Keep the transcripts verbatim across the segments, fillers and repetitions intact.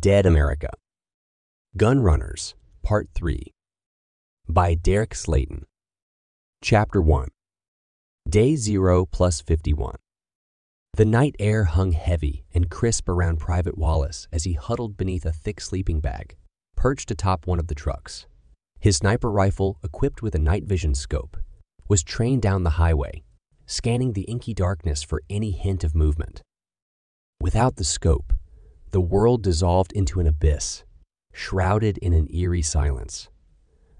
Dead America. Gunrunners, Part three. By Derek Slayton. Chapter one. Day zero plus fifty-one. The night air hung heavy and crisp around Private Wallace as he huddled beneath a thick sleeping bag, perched atop one of the trucks. His sniper rifle, equipped with a night vision scope, was trained down the highway, scanning the inky darkness for any hint of movement. Without the scope, the world dissolved into an abyss, shrouded in an eerie silence.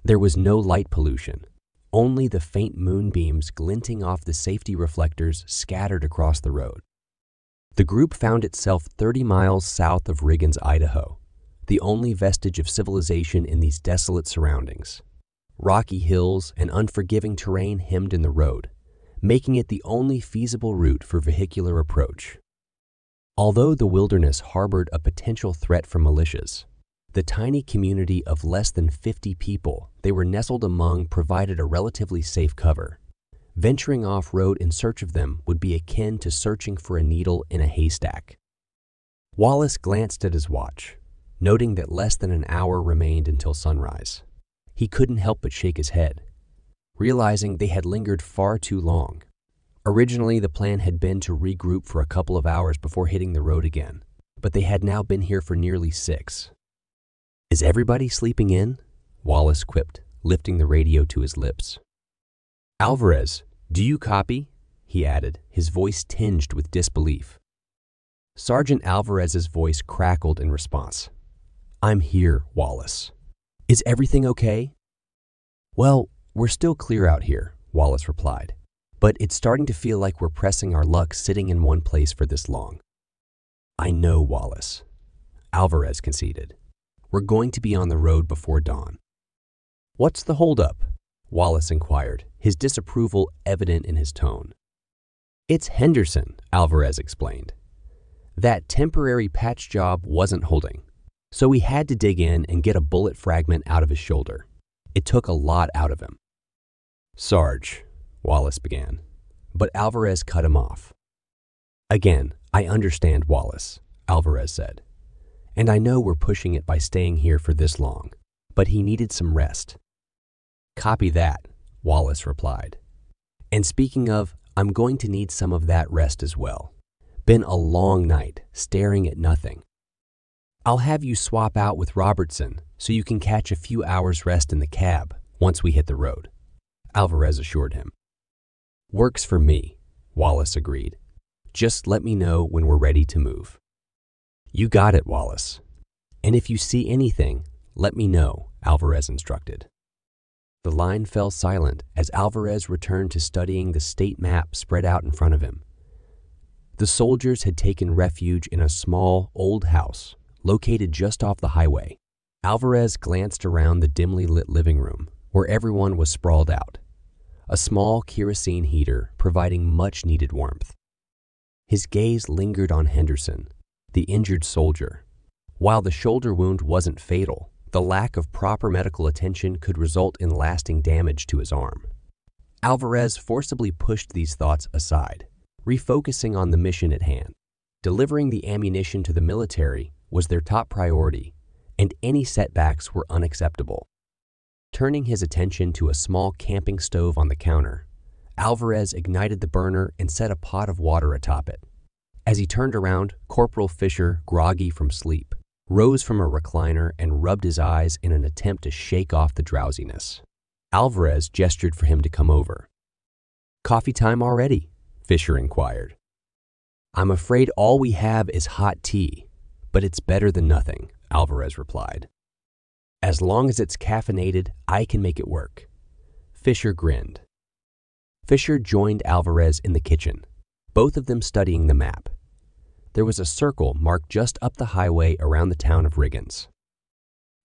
There was no light pollution, only the faint moonbeams glinting off the safety reflectors scattered across the road. The group found itself thirty miles south of Riggins, Idaho, the only vestige of civilization in these desolate surroundings. Rocky hills and unforgiving terrain hemmed in the road, making it the only feasible route for vehicular approach. Although the wilderness harbored a potential threat from militias, the tiny community of less than fifty people they were nestled among provided a relatively safe cover. Venturing off-road in search of them would be akin to searching for a needle in a haystack. Wallace glanced at his watch, noting that less than an hour remained until sunrise. He couldn't help but shake his head, realizing they had lingered far too long. Originally, the plan had been to regroup for a couple of hours before hitting the road again, but they had now been here for nearly six. "Is everybody sleeping in?" Wallace quipped, lifting the radio to his lips. "Alvarez, do you copy?" he added, his voice tinged with disbelief. Sergeant Alvarez's voice crackled in response. "I'm here, Wallace. Is everything okay?" "Well, we're still clear out here," Wallace replied. "But it's starting to feel like we're pressing our luck sitting in one place for this long." "I know, Wallace," Alvarez conceded. "We're going to be on the road before dawn." "What's the holdup?" Wallace inquired, his disapproval evident in his tone. "It's Henderson," Alvarez explained. "That temporary patch job wasn't holding, so he had to dig in and get a bullet fragment out of his shoulder. It took a lot out of him." "Sarge," Wallace began, but Alvarez cut him off. "Again, I understand, Wallace," Alvarez said. "And I know we're pushing it by staying here for this long, but he needed some rest." "Copy that," Wallace replied. "And speaking of, I'm going to need some of that rest as well. Been a long night, staring at nothing. I'll have you swap out with Robertson so you can catch a few hours rest in the cab once we hit the road," Alvarez assured him. "Works for me," Wallace agreed. "Just let me know when we're ready to move." "You got it, Wallace. And if you see anything, let me know," Alvarez instructed. The line fell silent as Alvarez returned to studying the state map spread out in front of him. The soldiers had taken refuge in a small, old house located just off the highway. Alvarez glanced around the dimly lit living room, where everyone was sprawled out, a small kerosene heater providing much-needed warmth. His gaze lingered on Henderson, the injured soldier. While the shoulder wound wasn't fatal, the lack of proper medical attention could result in lasting damage to his arm. Alvarez forcibly pushed these thoughts aside, refocusing on the mission at hand. Delivering the ammunition to the military was their top priority, and any setbacks were unacceptable. Turning his attention to a small camping stove on the counter, Alvarez ignited the burner and set a pot of water atop it. As he turned around, Corporal Fisher, groggy from sleep, rose from a recliner and rubbed his eyes in an attempt to shake off the drowsiness. Alvarez gestured for him to come over. "Coffee time already?" Fisher inquired. "I'm afraid all we have is hot tea, but it's better than nothing," Alvarez replied. "As long as it's caffeinated, I can make it work." Fisher grinned. Fisher joined Alvarez in the kitchen, both of them studying the map. There was a circle marked just up the highway around the town of Riggins.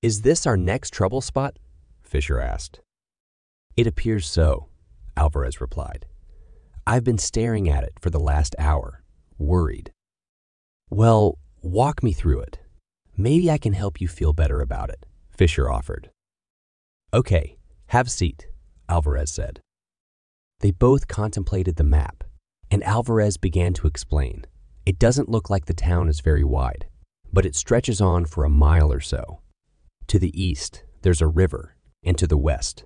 "Is this our next trouble spot?" Fisher asked. "It appears so," Alvarez replied. "I've been staring at it for the last hour, worried." "Well, walk me through it. Maybe I can help you feel better about it," Fisher offered. "Okay, have a seat," Alvarez said. They both contemplated the map, and Alvarez began to explain. It doesn't look like the town is very wide, but it stretches on for a mile or so. To the east, there's a river, and to the west,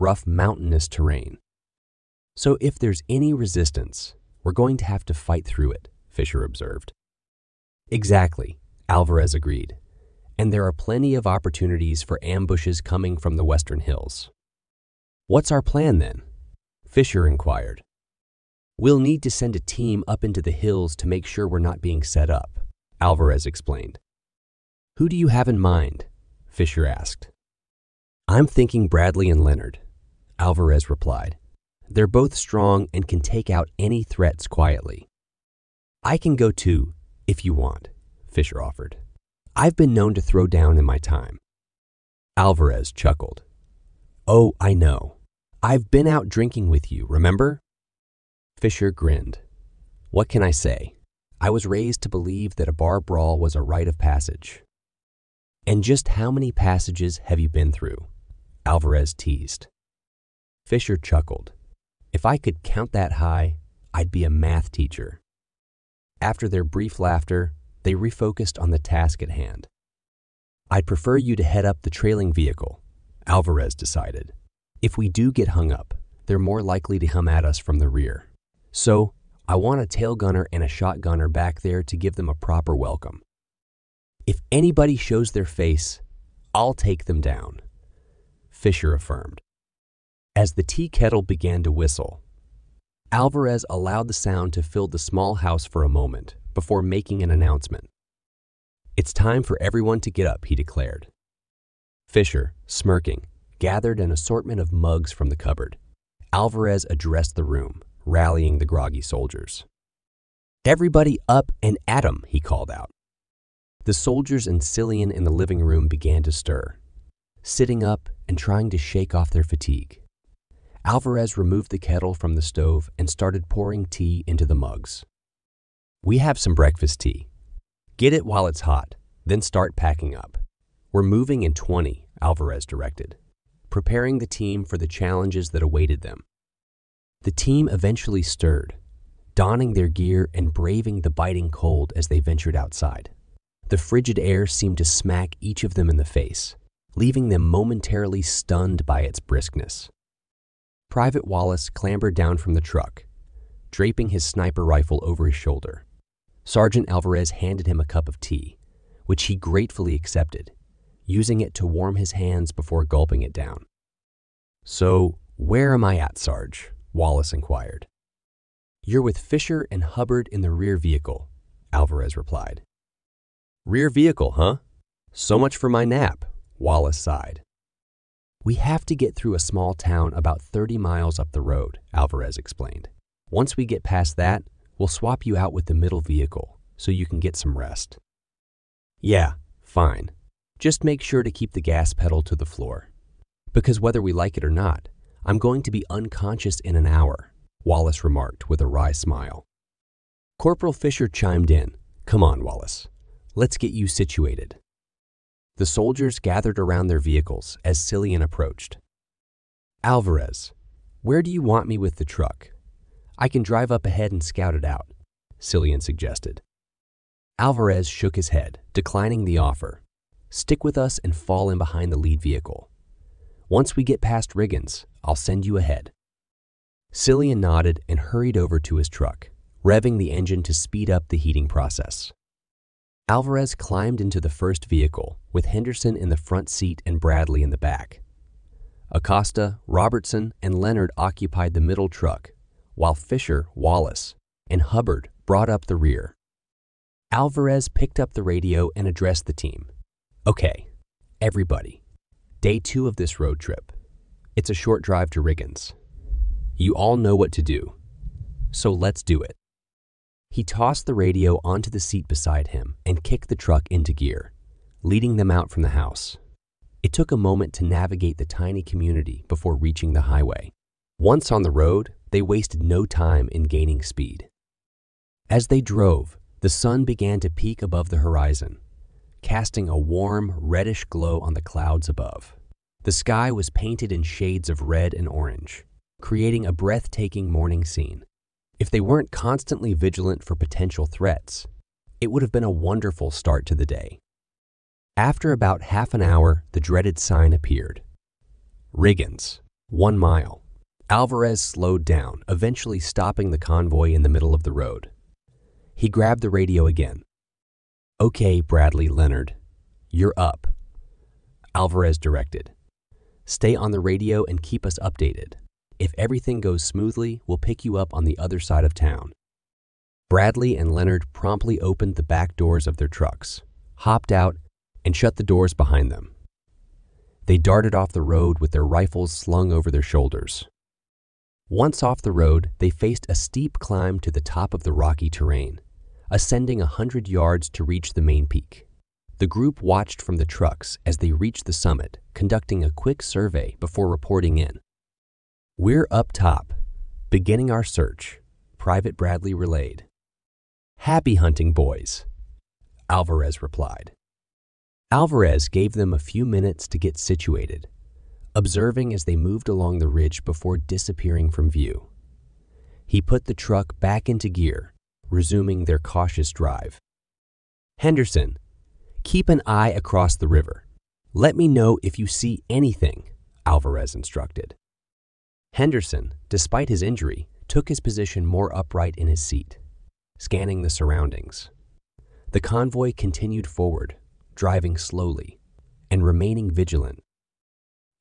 rough mountainous terrain. So if there's any resistance, we're going to have to fight through it, Fisher observed. Exactly, Alvarez agreed. And there are plenty of opportunities for ambushes coming from the western hills. What's our plan then? Fisher inquired. We'll need to send a team up into the hills to make sure we're not being set up, Alvarez explained. Who do you have in mind? Fisher asked. I'm thinking Bradley and Leonard, Alvarez replied. They're both strong and can take out any threats quietly. I can go too, if you want, Fisher offered. I've been known to throw down in my time. Alvarez chuckled. Oh, I know. I've been out drinking with you, remember? Fisher grinned. What can I say? I was raised to believe that a bar brawl was a rite of passage. And just how many passages have you been through? Alvarez teased. Fisher chuckled. If I could count that high, I'd be a math teacher. After their brief laughter, they refocused on the task at hand. I'd prefer you to head up the trailing vehicle, Alvarez decided. If we do get hung up, they're more likely to come at us from the rear. So, I want a tail gunner and a shotgunner back there to give them a proper welcome. If anybody shows their face, I'll take them down, Fisher affirmed. As the tea kettle began to whistle, Alvarez allowed the sound to fill the small house for a moment before making an announcement. It's time for everyone to get up, he declared. Fisher, smirking, gathered an assortment of mugs from the cupboard. Alvarez addressed the room, rallying the groggy soldiers. Everybody up and at 'em, he called out. The soldiers and Cillian in the living room began to stir, sitting up and trying to shake off their fatigue. Alvarez removed the kettle from the stove and started pouring tea into the mugs. We have some breakfast tea. Get it while it's hot, then start packing up. We're moving in twenty, Alvarez directed, preparing the team for the challenges that awaited them. The team eventually stirred, donning their gear and braving the biting cold as they ventured outside. The frigid air seemed to smack each of them in the face, leaving them momentarily stunned by its briskness. Private Wallace clambered down from the truck, draping his sniper rifle over his shoulder. Sergeant Alvarez handed him a cup of tea, which he gratefully accepted, using it to warm his hands before gulping it down. So, where am I at, Sarge? Wallace inquired. You're with Fisher and Hubbard in the rear vehicle, Alvarez replied. Rear vehicle, huh? So much for my nap, Wallace sighed. We have to get through a small town about thirty miles up the road, Alvarez explained. Once we get past that, we'll swap you out with the middle vehicle so you can get some rest. Yeah, fine. Just make sure to keep the gas pedal to the floor. Because whether we like it or not, I'm going to be unconscious in an hour, Wallace remarked with a wry smile. Corporal Fisher chimed in. Come on, Wallace. Let's get you situated. The soldiers gathered around their vehicles as Cillian approached. Alvarez, where do you want me with the truck? I can drive up ahead and scout it out, Cillian suggested. Alvarez shook his head, declining the offer. Stick with us and fall in behind the lead vehicle. Once we get past Riggins, I'll send you ahead. Cillian nodded and hurried over to his truck, revving the engine to speed up the heating process. Alvarez climbed into the first vehicle, with Henderson in the front seat and Bradley in the back. Acosta, Robertson, and Leonard occupied the middle truck, while Fisher, Wallace, and Hubbard brought up the rear. Alvarez picked up the radio and addressed the team. Okay, everybody, day two of this road trip. It's a short drive to Riggins. You all know what to do, so let's do it. He tossed the radio onto the seat beside him and kicked the truck into gear, leading them out from the house. It took a moment to navigate the tiny community before reaching the highway. Once on the road, they wasted no time in gaining speed. As they drove, the sun began to peak above the horizon, casting a warm, reddish glow on the clouds above. The sky was painted in shades of red and orange, creating a breathtaking morning scene. If they weren't constantly vigilant for potential threats, It would have been a wonderful start to the day. After about half an hour, the dreaded sign appeared. Riggins, one mile. Alvarez slowed down, eventually stopping the convoy in the middle of the road. He grabbed the radio again. "Okay, Bradley Leonard, you're up," Alvarez directed. "Stay on the radio and keep us updated. If everything goes smoothly, we'll pick you up on the other side of town." Bradley and Leonard promptly opened the back doors of their trucks, hopped out, and shut the doors behind them. They darted off the road with their rifles slung over their shoulders. Once off the road, they faced a steep climb to the top of the rocky terrain, ascending a hundred yards to reach the main peak. The group watched from the trucks as they reached the summit, conducting a quick survey before reporting in. "We're up top, beginning our search," Private Bradley relayed. "Happy hunting, boys," Alvarez replied. Alvarez gave them a few minutes to get situated, observing as they moved along the ridge before disappearing from view. He put the truck back into gear, resuming their cautious drive. "Henderson, keep an eye across the river. Let me know if you see anything," Alvarez instructed. Henderson, despite his injury, took his position more upright in his seat, scanning the surroundings. The convoy continued forward, driving slowly, and remaining vigilant.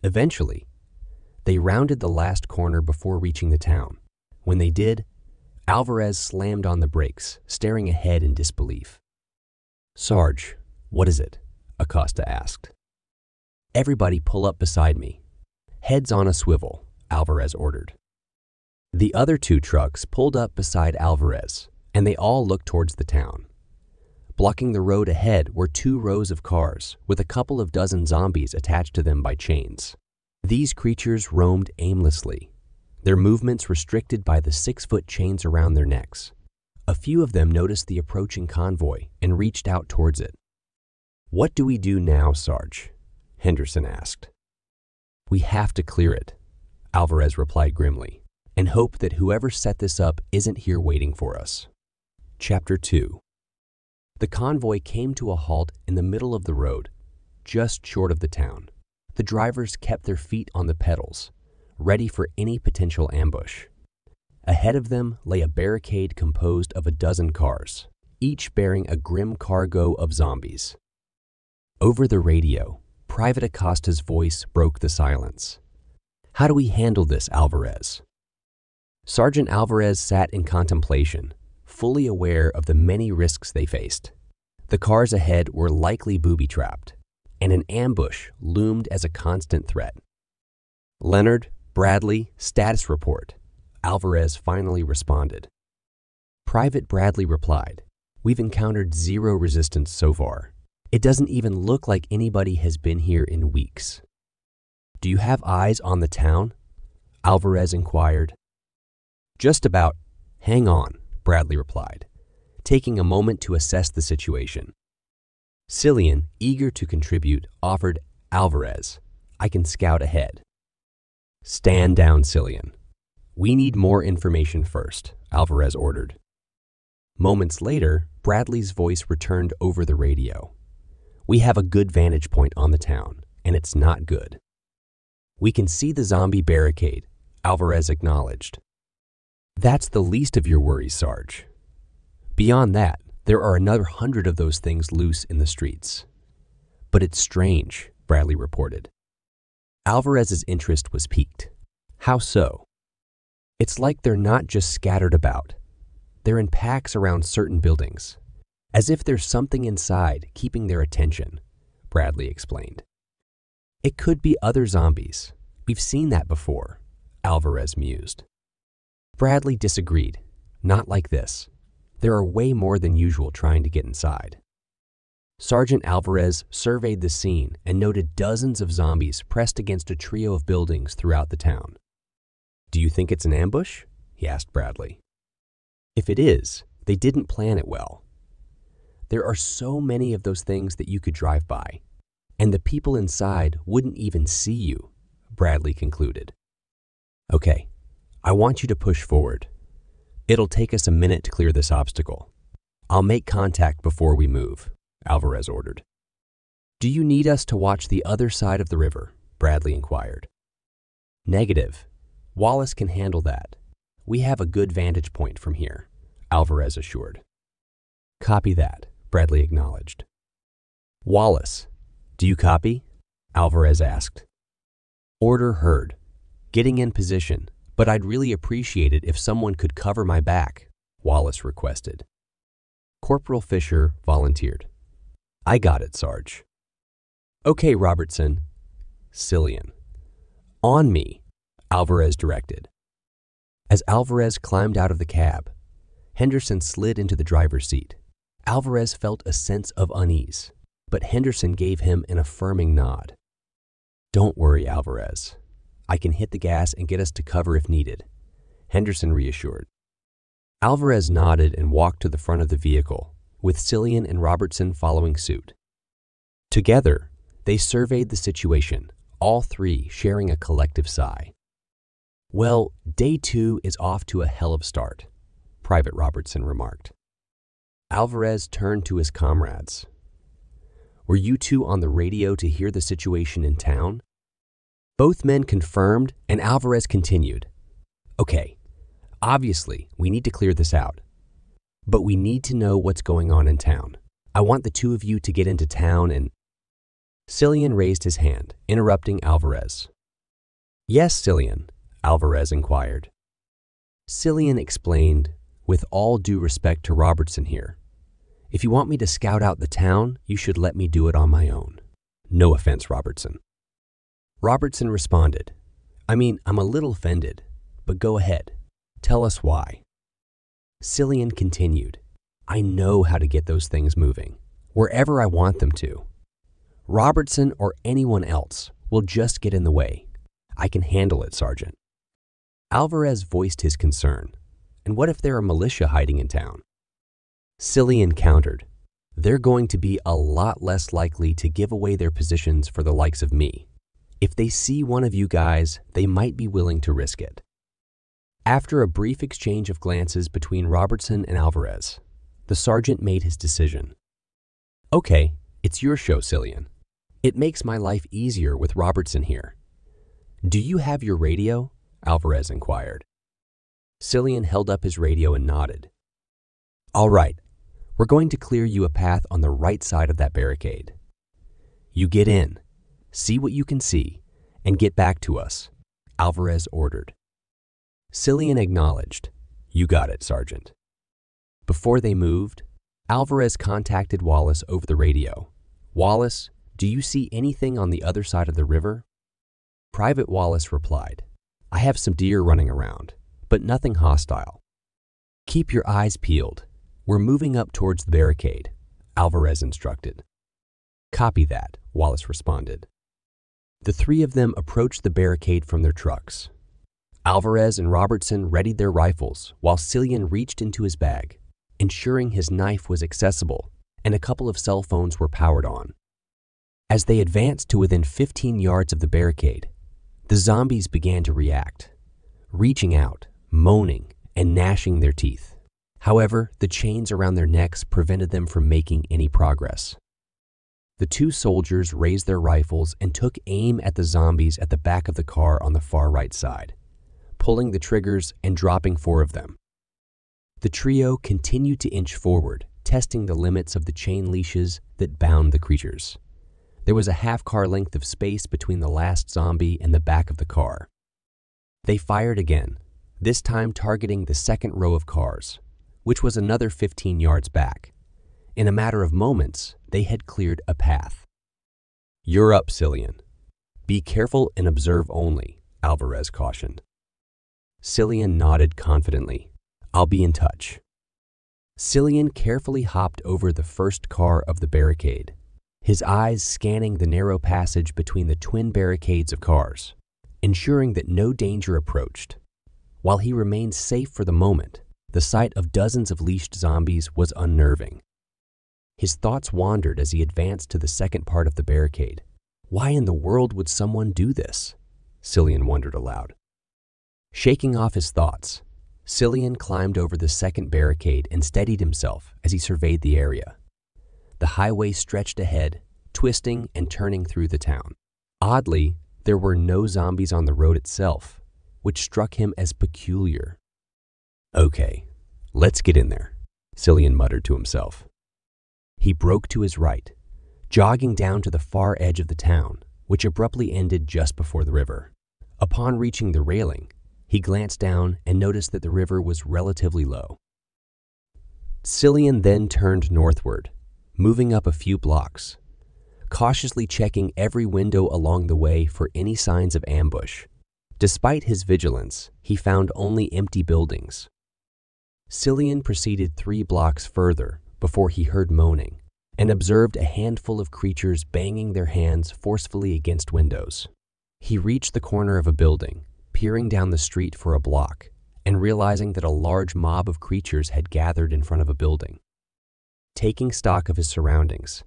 Eventually, they rounded the last corner before reaching the town. When they did, Alvarez slammed on the brakes, staring ahead in disbelief. "Sarge, what is it?" Acosta asked. "Everybody pull up beside me. Heads on a swivel," Alvarez ordered. The other two trucks pulled up beside Alvarez, and they all looked towards the town. Blocking the road ahead were two rows of cars, with a couple of dozen zombies attached to them by chains. These creatures roamed aimlessly, their movements restricted by the six-foot chains around their necks. A few of them noticed the approaching convoy and reached out towards it. "What do we do now, Sarge?" Henderson asked. "We have to clear it," Alvarez replied grimly, "and hope that whoever set this up isn't here waiting for us." Chapter two. The convoy came to a halt in the middle of the road, just short of the town. The drivers kept their feet on the pedals, ready for any potential ambush. Ahead of them lay a barricade composed of a dozen cars, each bearing a grim cargo of zombies. Over the radio, Private Acosta's voice broke the silence. "How do we handle this, Alvarez?" Sergeant Alvarez sat in contemplation, fully aware of the many risks they faced. The cars ahead were likely booby-trapped, and an ambush loomed as a constant threat. "Leonard, Bradley, status report," Alvarez finally responded. Private Bradley replied, "We've encountered zero resistance so far. It doesn't even look like anybody has been here in weeks." "Do you have eyes on the town?" Alvarez inquired. "Just about. Hang on," Bradley replied, taking a moment to assess the situation. Cillian, eager to contribute, offered Alvarez, "I can scout ahead." "Stand down, Cillian. We need more information first," Alvarez ordered. Moments later, Bradley's voice returned over the radio. "We have a good vantage point on the town, and it's not good." "We can see the zombie barricade," Alvarez acknowledged. "That's the least of your worries, Sarge. Beyond that, there are another hundred of those things loose in the streets." "But it's strange," Bradley reported. Alvarez's interest was piqued. "How so?" "It's like they're not just scattered about. They're in packs around certain buildings, as if there's something inside keeping their attention," Bradley explained. "It could be other zombies. We've seen that before," Alvarez mused. Bradley disagreed. "Not like this. There are way more than usual trying to get inside." Sergeant Alvarez surveyed the scene and noted dozens of zombies pressed against a trio of buildings throughout the town. "Do you think it's an ambush?" he asked Bradley. "If it is, they didn't plan it well. There are so many of those things that you could drive by, and the people inside wouldn't even see you," Bradley concluded. "Okay. I want you to push forward. It'll take us a minute to clear this obstacle. I'll make contact before we move, Alvarez ordered. Do you need us to watch the other side of the river? Bradley inquired. Negative. Wallace can handle that. We have a good vantage point from here, Alvarez assured. Copy that, Bradley acknowledged. Wallace, do you copy? Alvarez asked. Order heard. Getting in position, but I'd really appreciate it if someone could cover my back, Wallace requested. Corporal Fisher volunteered. I got it, Sarge. Okay, Robertson. Cillian. On me, Alvarez directed. As Alvarez climbed out of the cab, Henderson slid into the driver's seat. Alvarez felt a sense of unease, but Henderson gave him an affirming nod. Don't worry, Alvarez. I can hit the gas and get us to cover if needed, Henderson reassured. Alvarez nodded and walked to the front of the vehicle, with Cillian and Robertson following suit. Together, they surveyed the situation, all three sharing a collective sigh. Well, day two is off to a hell of a start, Private Robertson remarked. Alvarez turned to his comrades. Were you two on the radio to hear the situation in town? Both men confirmed, and Alvarez continued. Okay, obviously, we need to clear this out. But we need to know what's going on in town. I want the two of you to get into town and... Cillian raised his hand, interrupting Alvarez. Yes, Cillian, Alvarez inquired. Cillian explained, with all due respect to Robertson here, if you want me to scout out the town, you should let me do it on my own. No offense, Robertson. Robertson responded, I mean, I'm a little offended, but go ahead. Tell us why. Cillian continued, I know how to get those things moving, wherever I want them to. Robertson or anyone else will just get in the way. I can handle it, Sergeant. Alvarez voiced his concern. And what if there are militia hiding in town? Cillian countered, they're going to be a lot less likely to give away their positions for the likes of me. If they see one of you guys, they might be willing to risk it. After a brief exchange of glances between Robertson and Alvarez, the sergeant made his decision. Okay, it's your show, Cillian. It makes my life easier with Robertson here. Do you have your radio? Alvarez inquired. Cillian held up his radio and nodded. All right, we're going to clear you a path on the right side of that barricade. You get in. See what you can see, and get back to us, Alvarez ordered. Cillian acknowledged, you got it, Sergeant. Before they moved, Alvarez contacted Wallace over the radio. Wallace, do you see anything on the other side of the river? Private Wallace replied, I have some deer running around, but nothing hostile. Keep your eyes peeled. We're moving up towards the barricade, Alvarez instructed. Copy that, Wallace responded. The three of them approached the barricade from their trucks. Alvarez and Robertson readied their rifles while Cillian reached into his bag, ensuring his knife was accessible and a couple of cell phones were powered on. As they advanced to within fifteen yards of the barricade, the zombies began to react, reaching out, moaning, and gnashing their teeth. However, the chains around their necks prevented them from making any progress. The two soldiers raised their rifles and took aim at the zombies at the back of the car on the far right side, pulling the triggers and dropping four of them. The trio continued to inch forward, testing the limits of the chain leashes that bound the creatures. There was a half-car length of space between the last zombie and the back of the car. They fired again, this time targeting the second row of cars, which was another fifteen yards back. In a matter of moments, they had cleared a path. You're up, Cillian. Be careful and observe only, Alvarez cautioned. Cillian nodded confidently. I'll be in touch. Cillian carefully hopped over the first car of the barricade, his eyes scanning the narrow passage between the twin barricades of cars, ensuring that no danger approached. While he remained safe for the moment, the sight of dozens of leashed zombies was unnerving. His thoughts wandered as he advanced to the second part of the barricade. Why in the world would someone do this? Cillian wondered aloud. Shaking off his thoughts, Cillian climbed over the second barricade and steadied himself as he surveyed the area. The highway stretched ahead, twisting and turning through the town. Oddly, there were no zombies on the road itself, which struck him as peculiar. "Okay, let's get in there," Cillian muttered to himself. He broke to his right, jogging down to the far edge of the town, which abruptly ended just before the river. Upon reaching the railing, he glanced down and noticed that the river was relatively low. Cillian then turned northward, moving up a few blocks, cautiously checking every window along the way for any signs of ambush. Despite his vigilance, he found only empty buildings. Cillian proceeded three blocks further before he heard moaning and observed a handful of creatures banging their hands forcefully against windows. He reached the corner of a building, peering down the street for a block and realizing that a large mob of creatures had gathered in front of a building. Taking stock of his surroundings,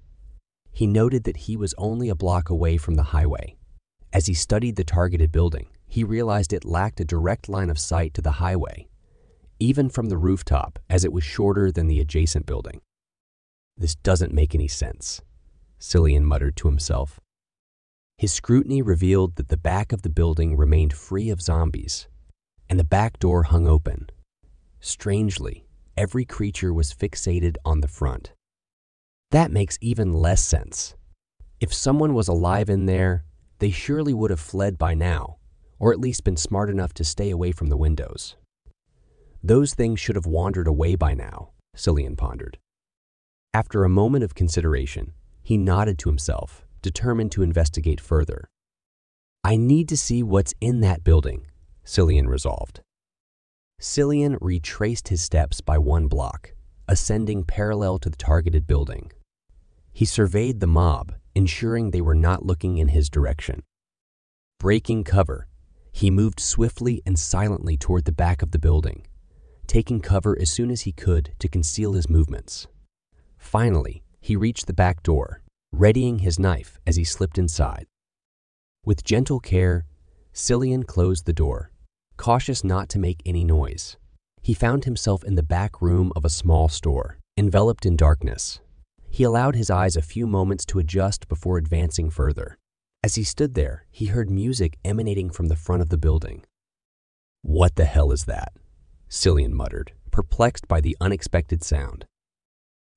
he noted that he was only a block away from the highway. As he studied the targeted building, he realized it lacked a direct line of sight to the highway, even from the rooftop, as it was shorter than the adjacent building. "This doesn't make any sense," Cillian muttered to himself. His scrutiny revealed that the back of the building remained free of zombies, and the back door hung open. Strangely, every creature was fixated on the front. That makes even less sense. If someone was alive in there, they surely would have fled by now, or at least been smart enough to stay away from the windows. Those things should have wandered away by now, Cillian pondered. After a moment of consideration, he nodded to himself, determined to investigate further. "I need to see what's in that building," Cillian resolved. Cillian retraced his steps by one block, ascending parallel to the targeted building. He surveyed the mob, ensuring they were not looking in his direction. Breaking cover, he moved swiftly and silently toward the back of the building, taking cover as soon as he could to conceal his movements. Finally, he reached the back door, readying his knife as he slipped inside. With gentle care, Cillian closed the door, cautious not to make any noise. He found himself in the back room of a small store, enveloped in darkness. He allowed his eyes a few moments to adjust before advancing further. As he stood there, he heard music emanating from the front of the building. "What the hell is that?" Cillian muttered, perplexed by the unexpected sound.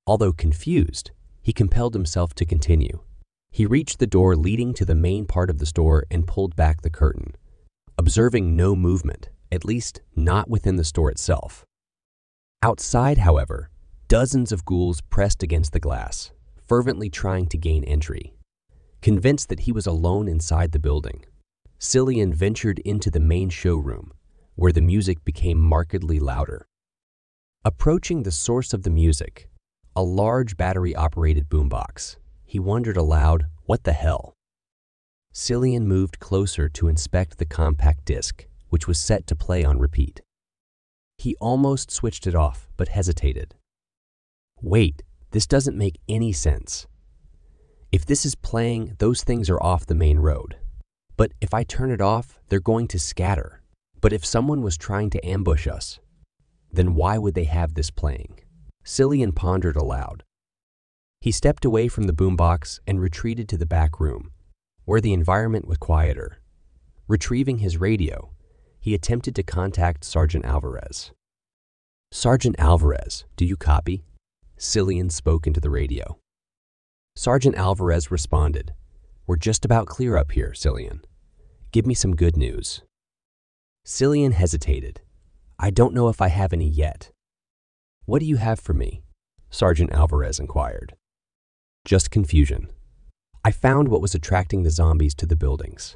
Although confused, he compelled himself to continue. He reached the door leading to the main part of the store and pulled back the curtain, observing no movement, at least not within the store itself. Outside, however, dozens of ghouls pressed against the glass, fervently trying to gain entry. Convinced that he was alone inside the building, Cillian ventured into the main showroom, where the music became markedly louder. Approaching the source of the music, a large battery-operated boombox, he wondered aloud, "What the hell?" Cillian moved closer to inspect the compact disc, which was set to play on repeat. He almost switched it off, but hesitated. Wait, this doesn't make any sense. If this is playing, those things are off the main road. But if I turn it off, they're going to scatter. But if someone was trying to ambush us, then why would they have this playing? Cillian pondered aloud. He stepped away from the boombox and retreated to the back room, where the environment was quieter. Retrieving his radio, he attempted to contact Sergeant Alvarez. "Sergeant Alvarez, do you copy?" Cillian spoke into the radio. Sergeant Alvarez responded, "We're just about clear up here, Cillian. Give me some good news." Cillian hesitated. "I don't know if I have any yet." "What do you have for me?" Sergeant Alvarez inquired. "Just confusion. I found what was attracting the zombies to the buildings.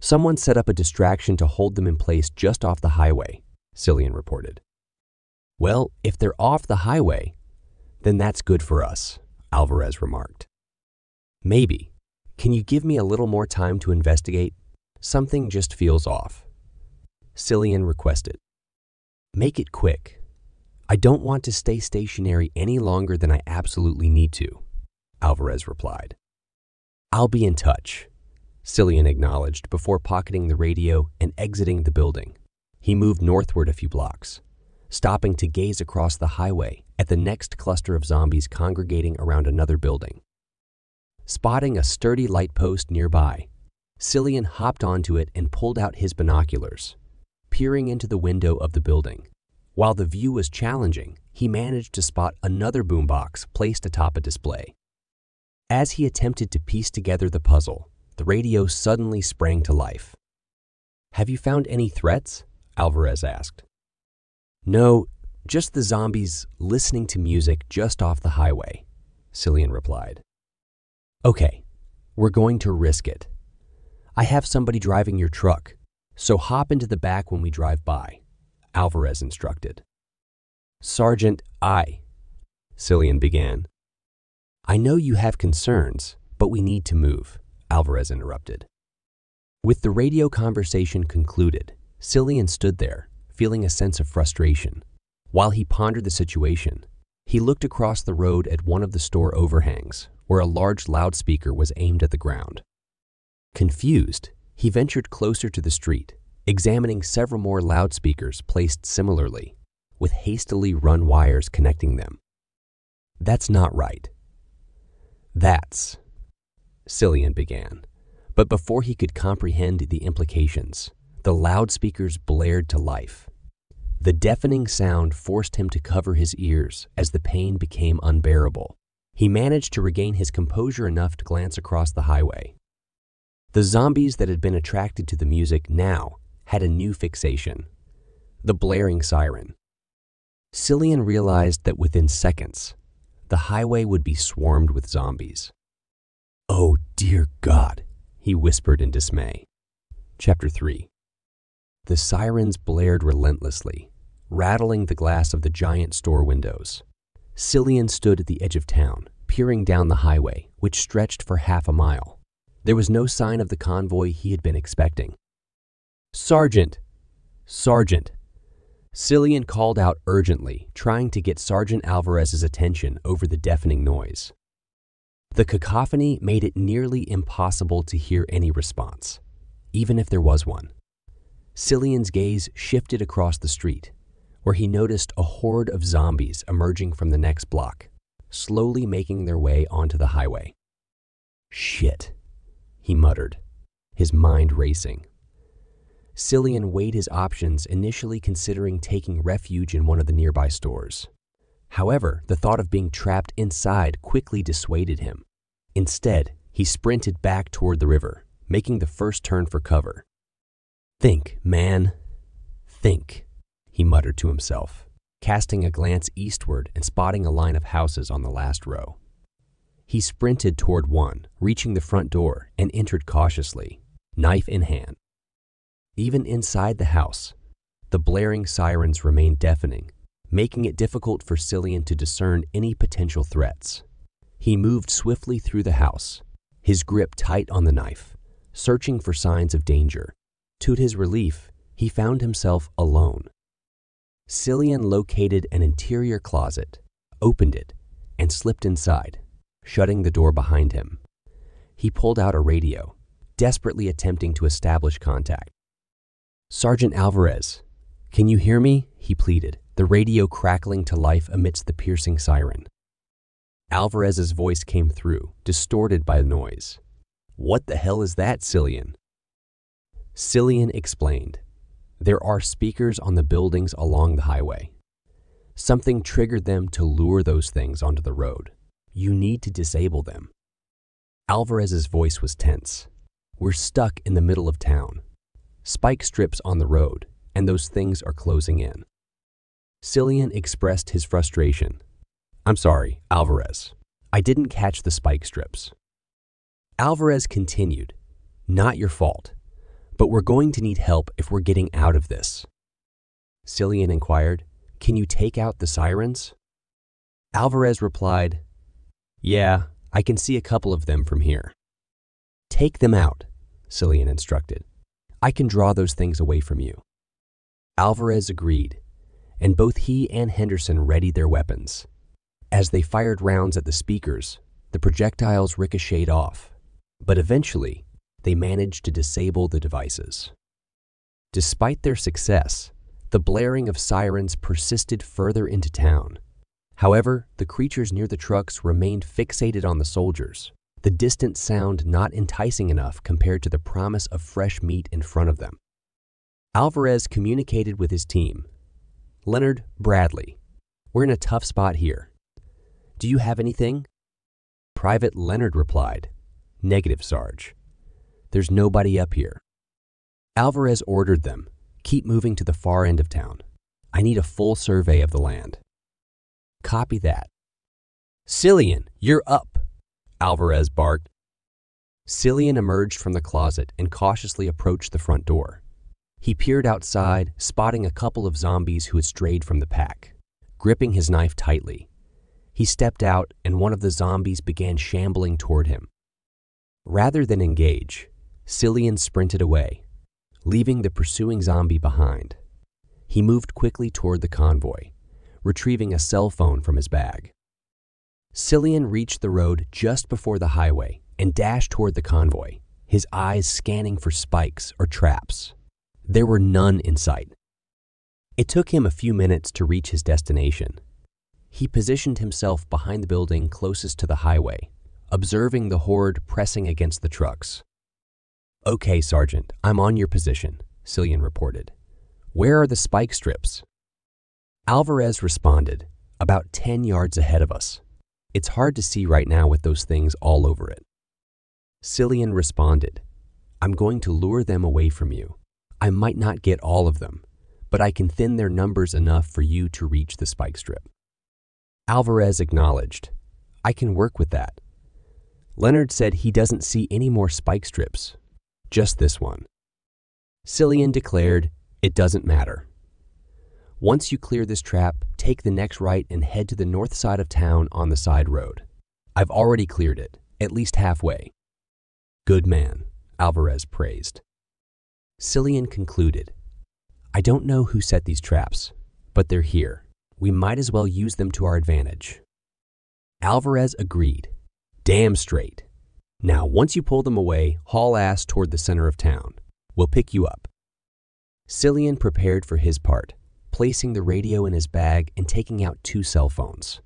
Someone set up a distraction to hold them in place just off the highway," Cillian reported. "Well, if they're off the highway, then that's good for us," Alvarez remarked. "Maybe. Can you give me a little more time to investigate? Something just feels off," Cillian requested. "Make it quick. I don't want to stay stationary any longer than I absolutely need to," Alvarez replied. "I'll be in touch," Cillian acknowledged before pocketing the radio and exiting the building. He moved northward a few blocks, stopping to gaze across the highway at the next cluster of zombies congregating around another building. Spotting a sturdy light post nearby, Cillian hopped onto it and pulled out his binoculars, peering into the window of the building. While the view was challenging, he managed to spot another boombox placed atop a display. As he attempted to piece together the puzzle, the radio suddenly sprang to life. "Have you found any threats?" Alvarez asked. "No, just the zombies listening to music just off the highway," Cillian replied. "Okay, we're going to risk it. I have somebody driving your truck, so hop into the back when we drive by," Alvarez instructed. "Sergeant, I," Cillian began. "I know you have concerns, but we need to move," Alvarez interrupted. With the radio conversation concluded, Cillian stood there, feeling a sense of frustration. While he pondered the situation, he looked across the road at one of the store overhangs, where a large loudspeaker was aimed at the ground. Confused, he ventured closer to the street, examining several more loudspeakers placed similarly, with hastily run wires connecting them. "That's not right. That's," Cillian began, but before he could comprehend the implications, the loudspeakers blared to life. The deafening sound forced him to cover his ears as the pain became unbearable. He managed to regain his composure enough to glance across the highway. The zombies that had been attracted to the music now had a new fixation: the blaring siren. Cillian realized that within seconds, the highway would be swarmed with zombies. "Oh, dear God," he whispered in dismay. Chapter three. The sirens blared relentlessly, rattling the glass of the giant store windows. Cillian stood at the edge of town, peering down the highway, which stretched for half a mile. There was no sign of the convoy he had been expecting. "Sergeant! Sergeant!" Cillian called out urgently, trying to get Sergeant Alvarez's attention over the deafening noise. The cacophony made it nearly impossible to hear any response, even if there was one. Cillian's gaze shifted across the street, where he noticed a horde of zombies emerging from the next block, slowly making their way onto the highway. "Shit," he muttered, his mind racing. Cillian weighed his options, initially considering taking refuge in one of the nearby stores. However, the thought of being trapped inside quickly dissuaded him. Instead, he sprinted back toward the river, making the first turn for cover. "Think, man, think," he muttered to himself, casting a glance eastward and spotting a line of houses on the last row. He sprinted toward one, reaching the front door, and entered cautiously, knife in hand. Even inside the house, the blaring sirens remained deafening, making it difficult for Cillian to discern any potential threats. He moved swiftly through the house, his grip tight on the knife, searching for signs of danger. To his relief, he found himself alone. Cillian located an interior closet, opened it, and slipped inside, shutting the door behind him. He pulled out a radio, desperately attempting to establish contact. "Sergeant Alvarez, can you hear me?" he pleaded, the radio crackling to life amidst the piercing siren. Alvarez's voice came through, distorted by the noise. "What the hell is that, Cillian?" Cillian explained. "There are speakers on the buildings along the highway. Something triggered them to lure those things onto the road. You need to disable them." Alvarez's voice was tense. "We're stuck in the middle of town. Spike strips on the road, and those things are closing in." Cillian expressed his frustration. "I'm sorry, Alvarez. I didn't catch the spike strips." Alvarez continued, "Not your fault, but we're going to need help if we're getting out of this." Cillian inquired, "Can you take out the sirens?" Alvarez replied, "Yeah, I can see a couple of them from here." "Take them out," Cillian instructed. "I can draw those things away from you." Alvarez agreed, and both he and Henderson readied their weapons. As they fired rounds at the speakers, the projectiles ricocheted off, but eventually, they managed to disable the devices. Despite their success, The blaring of sirens persisted further into town. However, the creatures near the trucks remained fixated on the soldiers, the distant sound not enticing enough compared to the promise of fresh meat in front of them. Alvarez communicated with his team. "Leonard, Bradley, we're in a tough spot here. Do you have anything?" Private Leonard replied, "Negative, Sarge. There's nobody up here." Alvarez ordered them, "Keep moving to the far end of town. I need a full survey of the land." "Copy that." "Cillian, you're up," Alvarez barked. Cillian emerged from the closet and cautiously approached the front door. He peered outside, spotting a couple of zombies who had strayed from the pack. Gripping his knife tightly, he stepped out and one of the zombies began shambling toward him. Rather than engage, Cillian sprinted away, leaving the pursuing zombie behind. He moved quickly toward the convoy, retrieving a cell phone from his bag. Cillian reached the road just before the highway and dashed toward the convoy, his eyes scanning for spikes or traps. There were none in sight. It took him a few minutes to reach his destination. He positioned himself behind the building closest to the highway, observing the horde pressing against the trucks. "Okay, Sergeant, I'm on your position," Cillian reported. "Where are the spike strips?" Alvarez responded, "About ten yards ahead of us. It's hard to see right now with those things all over it." Cillian responded, "I'm going to lure them away from you. I might not get all of them, but I can thin their numbers enough for you to reach the spike strip." Alvarez acknowledged, "I can work with that. Leonard said he doesn't see any more spike strips. Just this one." Cillian declared, "It doesn't matter. Once you clear this trap, take the next right and head to the north side of town on the side road. I've already cleared it, at least halfway." "Good man," Alvarez praised. Cillian concluded, "I don't know who set these traps, but they're here. We might as well use them to our advantage." Alvarez agreed, "Damn straight. Now, once you pull them away, haul ass toward the center of town. We'll pick you up." Cillian prepared for his part, placing the radio in his bag and taking out two cell phones.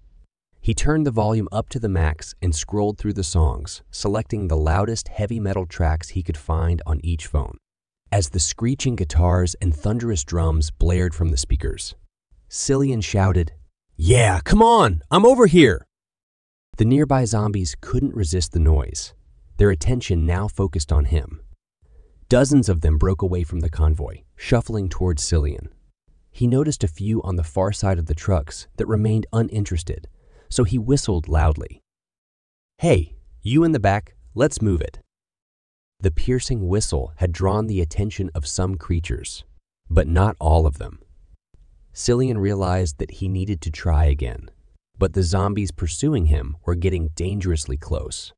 He turned the volume up to the max and scrolled through the songs, selecting the loudest heavy metal tracks he could find on each phone. As the screeching guitars and thunderous drums blared from the speakers, Cillian shouted, "Yeah, come on! I'm over here!" The nearby zombies couldn't resist the noise, their attention now focused on him. Dozens of them broke away from the convoy, shuffling towards Cillian. He noticed a few on the far side of the trucks that remained uninterested, so he whistled loudly. "Hey, you in the back, let's move it." The piercing whistle had drawn the attention of some creatures, but not all of them. Cillian realized that he needed to try again, but the zombies pursuing him were getting dangerously close.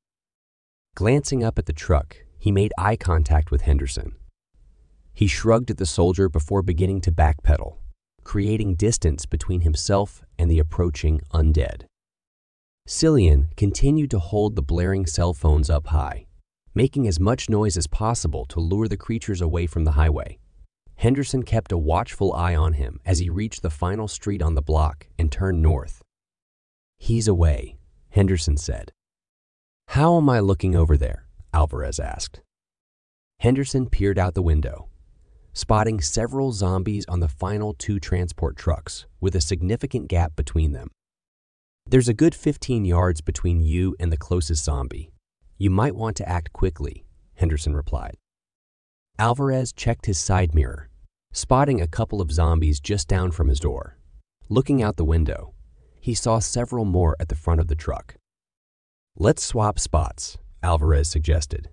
Glancing up at the truck, he made eye contact with Henderson. He shrugged at the soldier before beginning to backpedal, creating distance between himself and the approaching undead. Cillian continued to hold the blaring cell phones up high, making as much noise as possible to lure the creatures away from the highway. Henderson kept a watchful eye on him as he reached the final street on the block and turned north. "He's away," Henderson said. "How am I looking over there?" Alvarez asked. Henderson peered out the window, spotting several zombies on the final two transport trucks with a significant gap between them. "There's a good fifteen yards between you and the closest zombie. You might want to act quickly," Henderson replied. Alvarez checked his side mirror, spotting a couple of zombies just down from his door. Looking out the window, he saw several more at the front of the truck. "Let's swap spots," Alvarez suggested.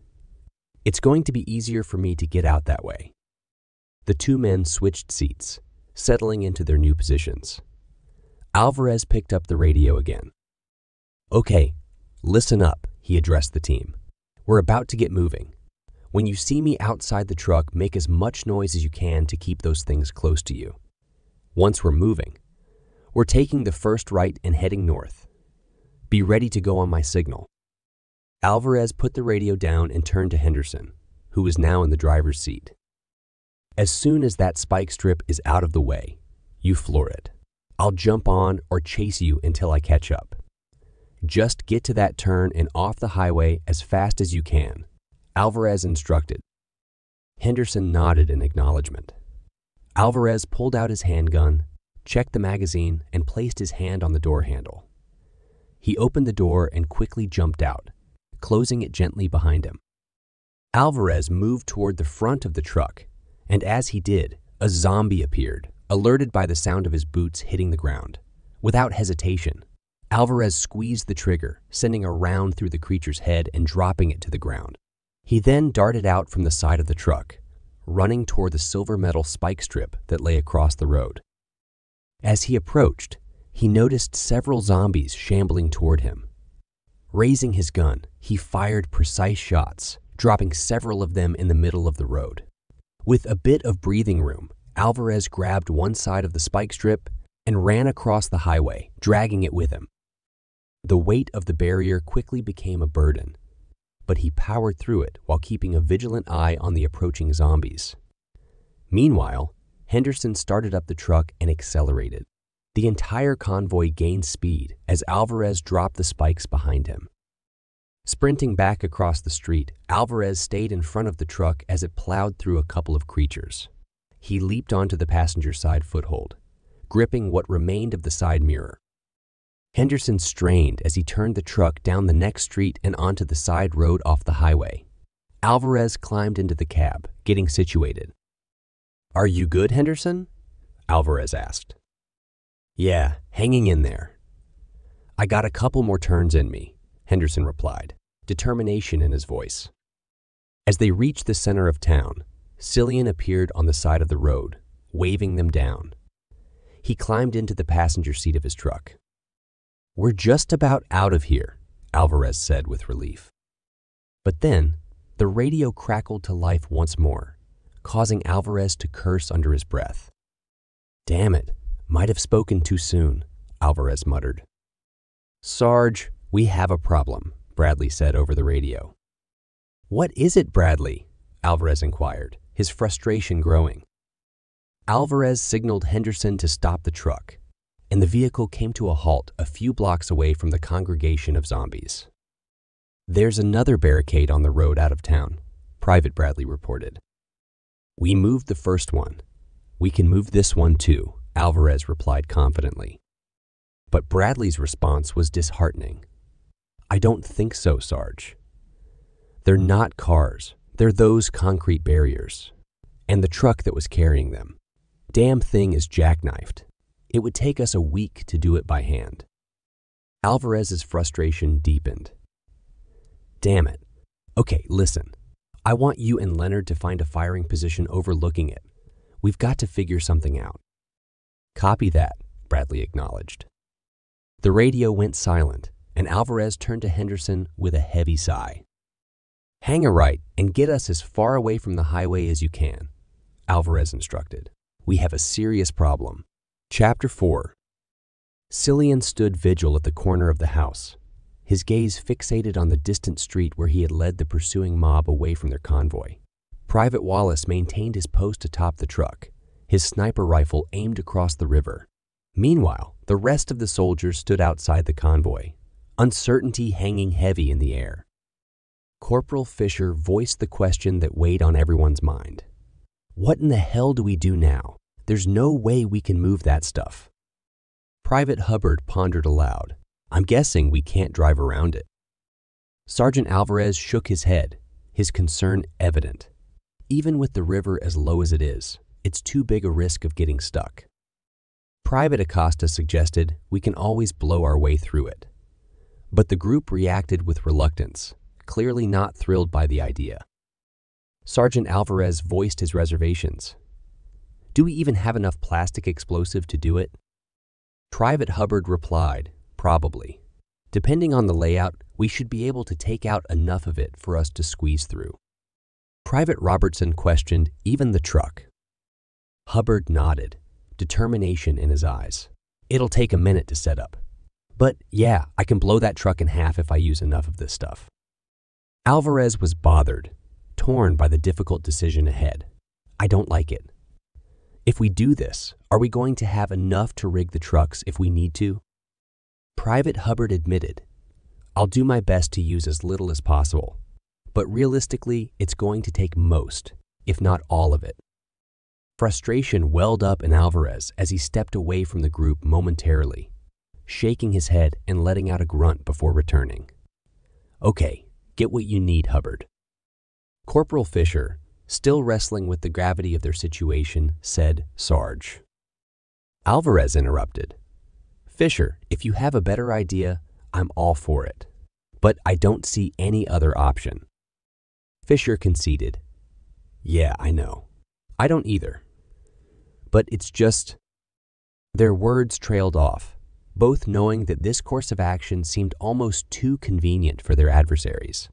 "It's going to be easier for me to get out that way." The two men switched seats, settling into their new positions. Alvarez picked up the radio again. "Okay, listen up," he addressed the team. "We're about to get moving. When you see me outside the truck, make as much noise as you can to keep those things close to you. Once we're moving, we're taking the first right and heading north. Be ready to go on my signal." Alvarez put the radio down and turned to Henderson, who was now in the driver's seat. As soon as that spike strip is out of the way, you floor it. I'll jump on or chase you until I catch up. Just get to that turn and off the highway as fast as you can, Alvarez instructed. Henderson nodded in acknowledgement. Alvarez pulled out his handgun, checked the magazine, and placed his hand on the door handle. He opened the door and quickly jumped out, closing it gently behind him. Alvarez moved toward the front of the truck, and as he did, a zombie appeared, alerted by the sound of his boots hitting the ground. Without hesitation, Alvarez squeezed the trigger, sending a round through the creature's head and dropping it to the ground. He then darted out from the side of the truck, running toward the silver metal spike strip that lay across the road. As he approached, he noticed several zombies shambling toward him. Raising his gun, he fired precise shots, dropping several of them in the middle of the road. With a bit of breathing room, Alvarez grabbed one side of the spike strip and ran across the highway, dragging it with him. The weight of the barrier quickly became a burden, but he powered through it while keeping a vigilant eye on the approaching zombies. Meanwhile, Henderson started up the truck and accelerated. The entire convoy gained speed as Alvarez dropped the spikes behind him. Sprinting back across the street, Alvarez stayed in front of the truck as it plowed through a couple of creatures. He leaped onto the passenger side foothold, gripping what remained of the side mirror. Henderson strained as he turned the truck down the next street and onto the side road off the highway. Alvarez climbed into the cab, getting situated. "Are you good, Henderson?" Alvarez asked. "Yeah, hanging in there. I got a couple more turns in me," Henderson replied, determination in his voice. As they reached the center of town, Cillian appeared on the side of the road, waving them down. He climbed into the passenger seat of his truck. "We're just about out of here," Alvarez said with relief. But then, the radio crackled to life once more, causing Alvarez to curse under his breath. "Damn it, might have spoken too soon," Alvarez muttered. "Sarge, we have a problem," Bradley said over the radio. "What is it, Bradley?" Alvarez inquired, his frustration growing. Alvarez signaled Henderson to stop the truck, and the vehicle came to a halt a few blocks away from the congregation of zombies. "There's another barricade on the road out of town," Private Bradley reported. "We moved the first one. We can move this one too," Alvarez replied confidently. But Bradley's response was disheartening. "I don't think so, Sarge. They're not cars. They're those concrete barriers. And the truck that was carrying them. Damn thing is jackknifed. It would take us a week to do it by hand." Alvarez's frustration deepened. "Damn it. Okay, listen. I want you and Leonard to find a firing position overlooking it. We've got to figure something out." "Copy that," Bradley acknowledged. The radio went silent, and Alvarez turned to Henderson with a heavy sigh. "Hang a right and get us as far away from the highway as you can," Alvarez instructed. "We have a serious problem." Chapter four. Cillian stood vigil at the corner of the house, his gaze fixated on the distant street where he had led the pursuing mob away from their convoy. Private Wallace maintained his post atop the truck, his sniper rifle aimed across the river. Meanwhile, the rest of the soldiers stood outside the convoy, uncertainty hanging heavy in the air. Corporal Fisher voiced the question that weighed on everyone's mind. "What in the hell do we do now? There's no way we can move that stuff." Private Hubbard pondered aloud. "I'm guessing we can't drive around it." Sergeant Alvarez shook his head, his concern evident. "Even with the river as low as it is, it's too big a risk of getting stuck." Private Acosta suggested we can always blow our way through it. But the group reacted with reluctance, clearly not thrilled by the idea. Sergeant Alvarez voiced his reservations. "Do we even have enough plastic explosive to do it?" Private Hubbard replied, "Probably. Depending on the layout, we should be able to take out enough of it for us to squeeze through." Private Robertson questioned even the truck. Hubbard nodded, determination in his eyes. "It'll take a minute to set up. But yeah, I can blow that truck in half if I use enough of this stuff." Alvarez was bothered, torn by the difficult decision ahead. I don't like it. If we do this, are we going to have enough to rig the trucks if we need to? Private Hubbard admitted, "I'll do my best to use as little as possible, but realistically, it's going to take most, if not all of it." Frustration welled up in Alvarez as he stepped away from the group momentarily, shaking his head and letting out a grunt before returning. "Okay, get what you need, Hubbard." Corporal Fisher, still wrestling with the gravity of their situation, said, "Sarge." Alvarez interrupted. "Fisher, if you have a better idea, I'm all for it, but I don't see any other option." Fisher conceded, "Yeah, I know. I don't either. But it's just..." Their words trailed off, both knowing that this course of action seemed almost too convenient for their adversaries.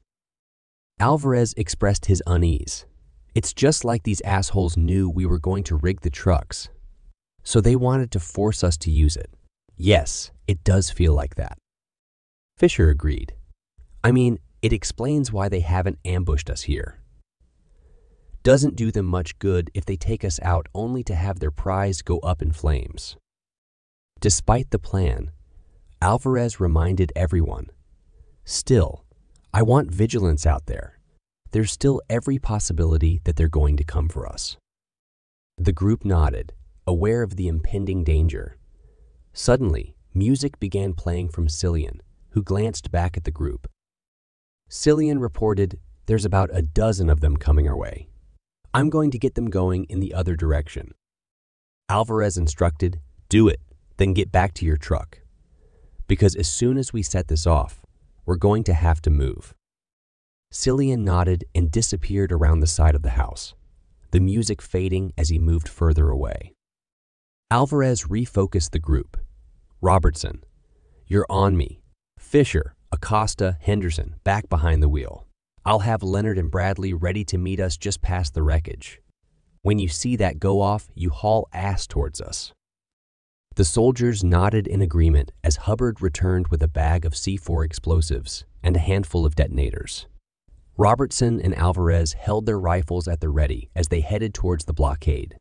Alvarez expressed his unease. "It's just like these assholes knew we were going to rig the trucks, so they wanted to force us to use it." "Yes, it does feel like that." Fisher agreed. "I mean, it explains why they haven't ambushed us here. Doesn't do them much good if they take us out only to have their prize go up in flames." Despite the plan, Alvarez reminded everyone, "Still, I want vigilance out there. There's still every possibility that they're going to come for us." The group nodded, aware of the impending danger. Suddenly, music began playing from Cillian, who glanced back at the group. Cillian reported, "There's about a dozen of them coming our way. I'm going to get them going in the other direction." Alvarez instructed, "Do it, then get back to your truck. Because as soon as we set this off, we're going to have to move." Cillian nodded and disappeared around the side of the house, the music fading as he moved further away. Alvarez refocused the group. "Robertson, you're on me. Fisher, Acosta, Henderson, back behind the wheel. I'll have Leonard and Bradley ready to meet us just past the wreckage. When you see that go off, you haul ass towards us." The soldiers nodded in agreement as Hubbard returned with a bag of C four explosives and a handful of detonators. Robertson and Alvarez held their rifles at the ready as they headed towards the blockade.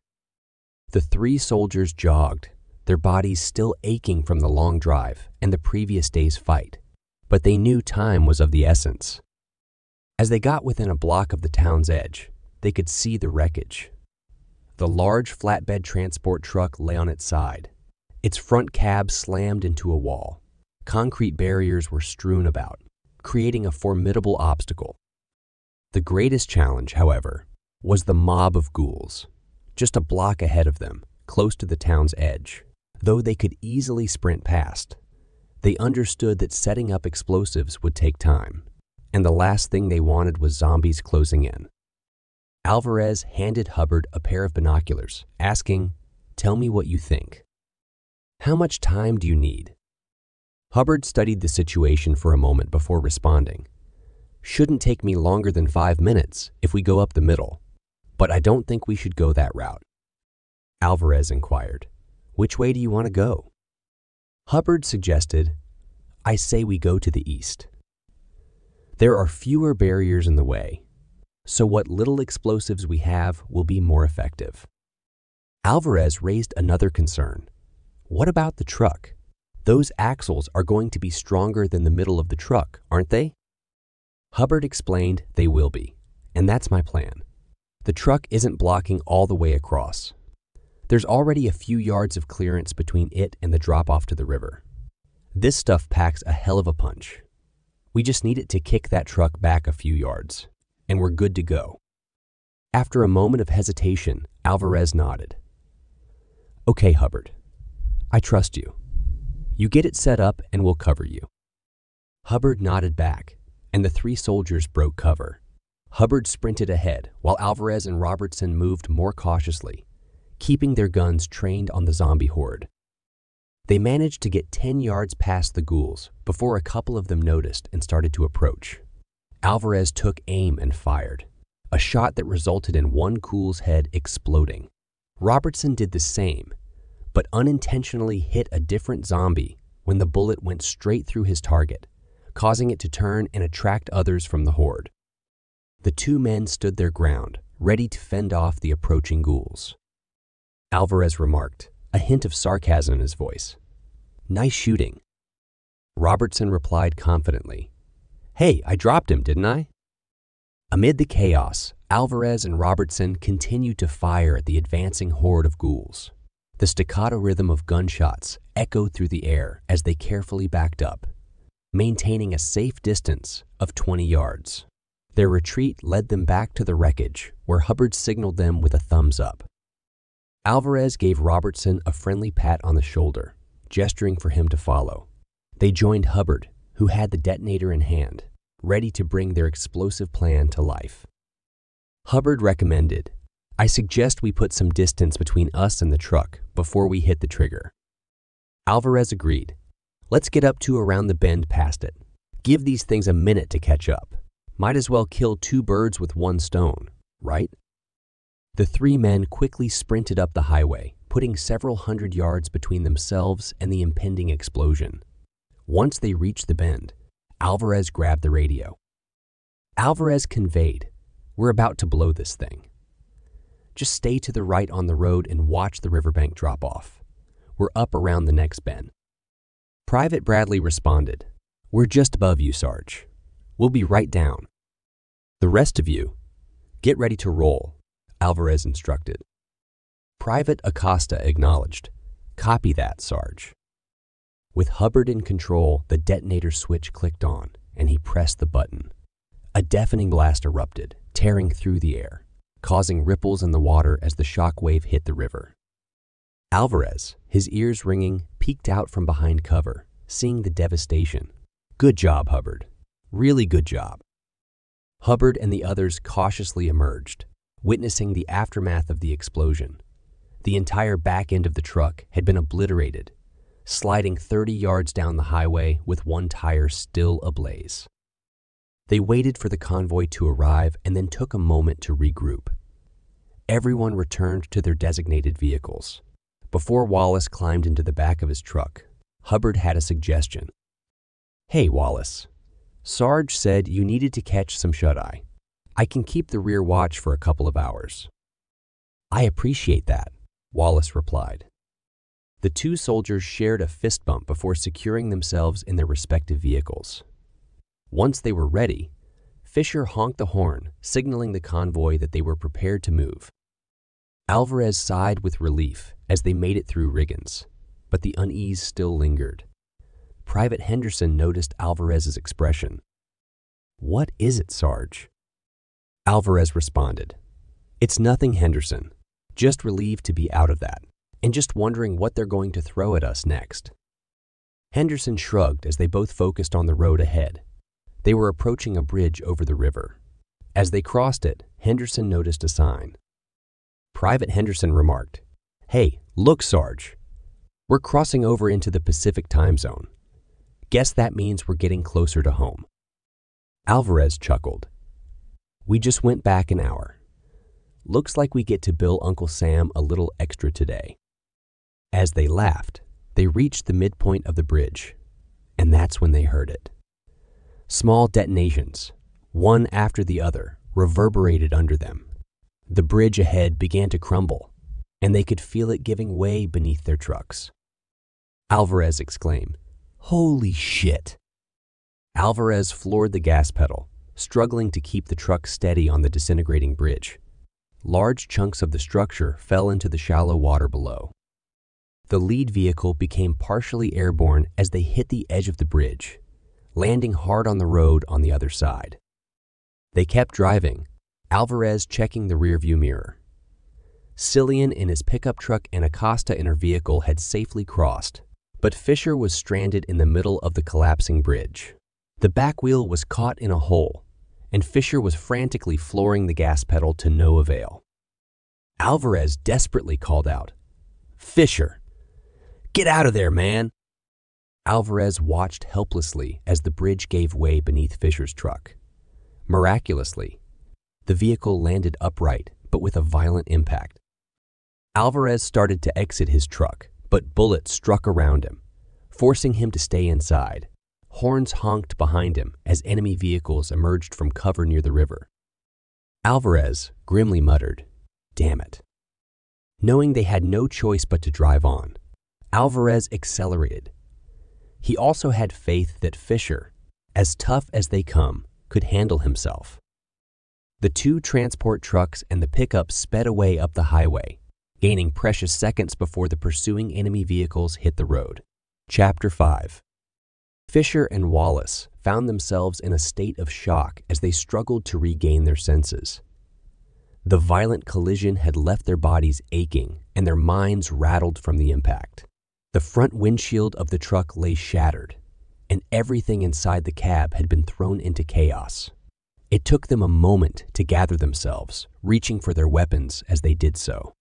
The three soldiers jogged, their bodies still aching from the long drive and the previous day's fight, but they knew time was of the essence. As they got within a block of the town's edge, they could see the wreckage. The large flatbed transport truck lay on its side. Its front cab slammed into a wall. Concrete barriers were strewn about, creating a formidable obstacle. The greatest challenge, however, was the mob of ghouls, just a block ahead of them, close to the town's edge. Though they could easily sprint past, they understood that setting up explosives would take time, and the last thing they wanted was zombies closing in. Alvarez handed Hubbard a pair of binoculars, asking, "Tell me what you think. How much time do you need?" Hubbard studied the situation for a moment before responding. "Shouldn't take me longer than five minutes if we go up the middle, but I don't think we should go that route." Alvarez inquired, "Which way do you want to go?" Hubbard suggested, "I say we go to the east. There are fewer barriers in the way, so what little explosives we have will be more effective." Alvarez raised another concern. "What about the truck? Those axles are going to be stronger than the middle of the truck, aren't they?" Hubbard explained, "They will be, and that's my plan. The truck isn't blocking all the way across. There's already a few yards of clearance between it and the drop-off to the river. This stuff packs a hell of a punch. We just need it to kick that truck back a few yards, and we're good to go." After a moment of hesitation, Alvarez nodded. "Okay, Hubbard. I trust you. You get it set up and we'll cover you." Hubbard nodded back, and the three soldiers broke cover. Hubbard sprinted ahead, while Alvarez and Robertson moved more cautiously, keeping their guns trained on the zombie horde. They managed to get ten yards past the ghouls before a couple of them noticed and started to approach. Alvarez took aim and fired, a shot that resulted in one ghoul's head exploding. Robertson did the same, but unintentionally hit a different zombie when the bullet went straight through his target, causing it to turn and attract others from the horde. The two men stood their ground, ready to fend off the approaching ghouls. Alvarez remarked, a hint of sarcasm in his voice. "Nice shooting." Robertson replied confidently, "Hey, I dropped him, didn't I?" Amid the chaos, Alvarez and Robertson continued to fire at the advancing horde of ghouls. The staccato rhythm of gunshots echoed through the air as they carefully backed up, maintaining a safe distance of twenty yards. Their retreat led them back to the wreckage, where Hubbard signaled them with a thumbs up. Alvarez gave Robertson a friendly pat on the shoulder, gesturing for him to follow. They joined Hubbard, who had the detonator in hand, ready to bring their explosive plan to life. Hubbard recommended, "I suggest we put some distance between us and the truck before we hit the trigger." Alvarez agreed, "Let's get up to around the bend past it. Give these things a minute to catch up. Might as well kill two birds with one stone, right?" The three men quickly sprinted up the highway, putting several hundred yards between themselves and the impending explosion. Once they reached the bend, Alvarez grabbed the radio. Alvarez conveyed, "We're about to blow this thing. Just stay to the right on the road and watch the riverbank drop off. We're up around the next bend." Private Bradley responded, "We're just above you, Sarge. We'll be right down. The rest of you, get ready to roll," Alvarez instructed. Private Acosta acknowledged, "Copy that, Sarge." With Hubbard in control, the detonator switch clicked on, and he pressed the button. A deafening blast erupted, tearing through the air, causing ripples in the water as the shock wave hit the river. Alvarez, his ears ringing, peeked out from behind cover, seeing the devastation. "Good job, Hubbard. Really good job." Hubbard and the others cautiously emerged, witnessing the aftermath of the explosion. The entire back end of the truck had been obliterated, sliding thirty yards down the highway with one tire still ablaze. They waited for the convoy to arrive and then took a moment to regroup. Everyone returned to their designated vehicles. Before Wallace climbed into the back of his truck, Hubbard had a suggestion. "Hey, Wallace. Sarge said you needed to catch some shut-eye. I can keep the rear watch for a couple of hours." "I appreciate that," Wallace replied. The two soldiers shared a fist bump before securing themselves in their respective vehicles. Once they were ready, Fisher honked the horn, signaling the convoy that they were prepared to move. Alvarez sighed with relief as they made it through Riggins, but the unease still lingered. Private Henderson noticed Alvarez's expression. "What is it, Sarge?" Alvarez responded, "It's nothing, Henderson. Just relieved to be out of that, and just wondering what they're going to throw at us next." Henderson shrugged as they both focused on the road ahead. They were approaching a bridge over the river. As they crossed it, Henderson noticed a sign. Private Henderson remarked, "Hey, look, Sarge. We're crossing over into the Pacific time zone. Guess that means we're getting closer to home." Alvarez chuckled. "We just went back an hour. Looks like we get to bill Uncle Sam a little extra today." As they laughed, they reached the midpoint of the bridge, and that's when they heard it. Small detonations, one after the other, reverberated under them. The bridge ahead began to crumble, and they could feel it giving way beneath their trucks. Alvarez exclaimed, "Holy shit!" Alvarez floored the gas pedal, struggling to keep the truck steady on the disintegrating bridge. Large chunks of the structure fell into the shallow water below. The lead vehicle became partially airborne as they hit the edge of the bridge, landing hard on the road on the other side. They kept driving, Alvarez checking the rearview mirror. Cillian in his pickup truck and Acosta in her vehicle had safely crossed, but Fisher was stranded in the middle of the collapsing bridge. The back wheel was caught in a hole, and Fisher was frantically flooring the gas pedal to no avail. Alvarez desperately called out, "Fisher! Get out of there, man!" Alvarez watched helplessly as the bridge gave way beneath Fisher's truck. Miraculously, the vehicle landed upright, but with a violent impact. Alvarez started to exit his truck, but bullets struck around him, forcing him to stay inside. Horns honked behind him as enemy vehicles emerged from cover near the river. Alvarez grimly muttered, "Damn it." Knowing they had no choice but to drive on, Alvarez accelerated. He also had faith that Fisher, as tough as they come, could handle himself. The two transport trucks and the pickup sped away up the highway, gaining precious seconds before the pursuing enemy vehicles hit the road. Chapter five. Fisher and Wallace found themselves in a state of shock as they struggled to regain their senses. The violent collision had left their bodies aching and their minds rattled from the impact. The front windshield of the truck lay shattered, and everything inside the cab had been thrown into chaos. It took them a moment to gather themselves, reaching for their weapons as they did so.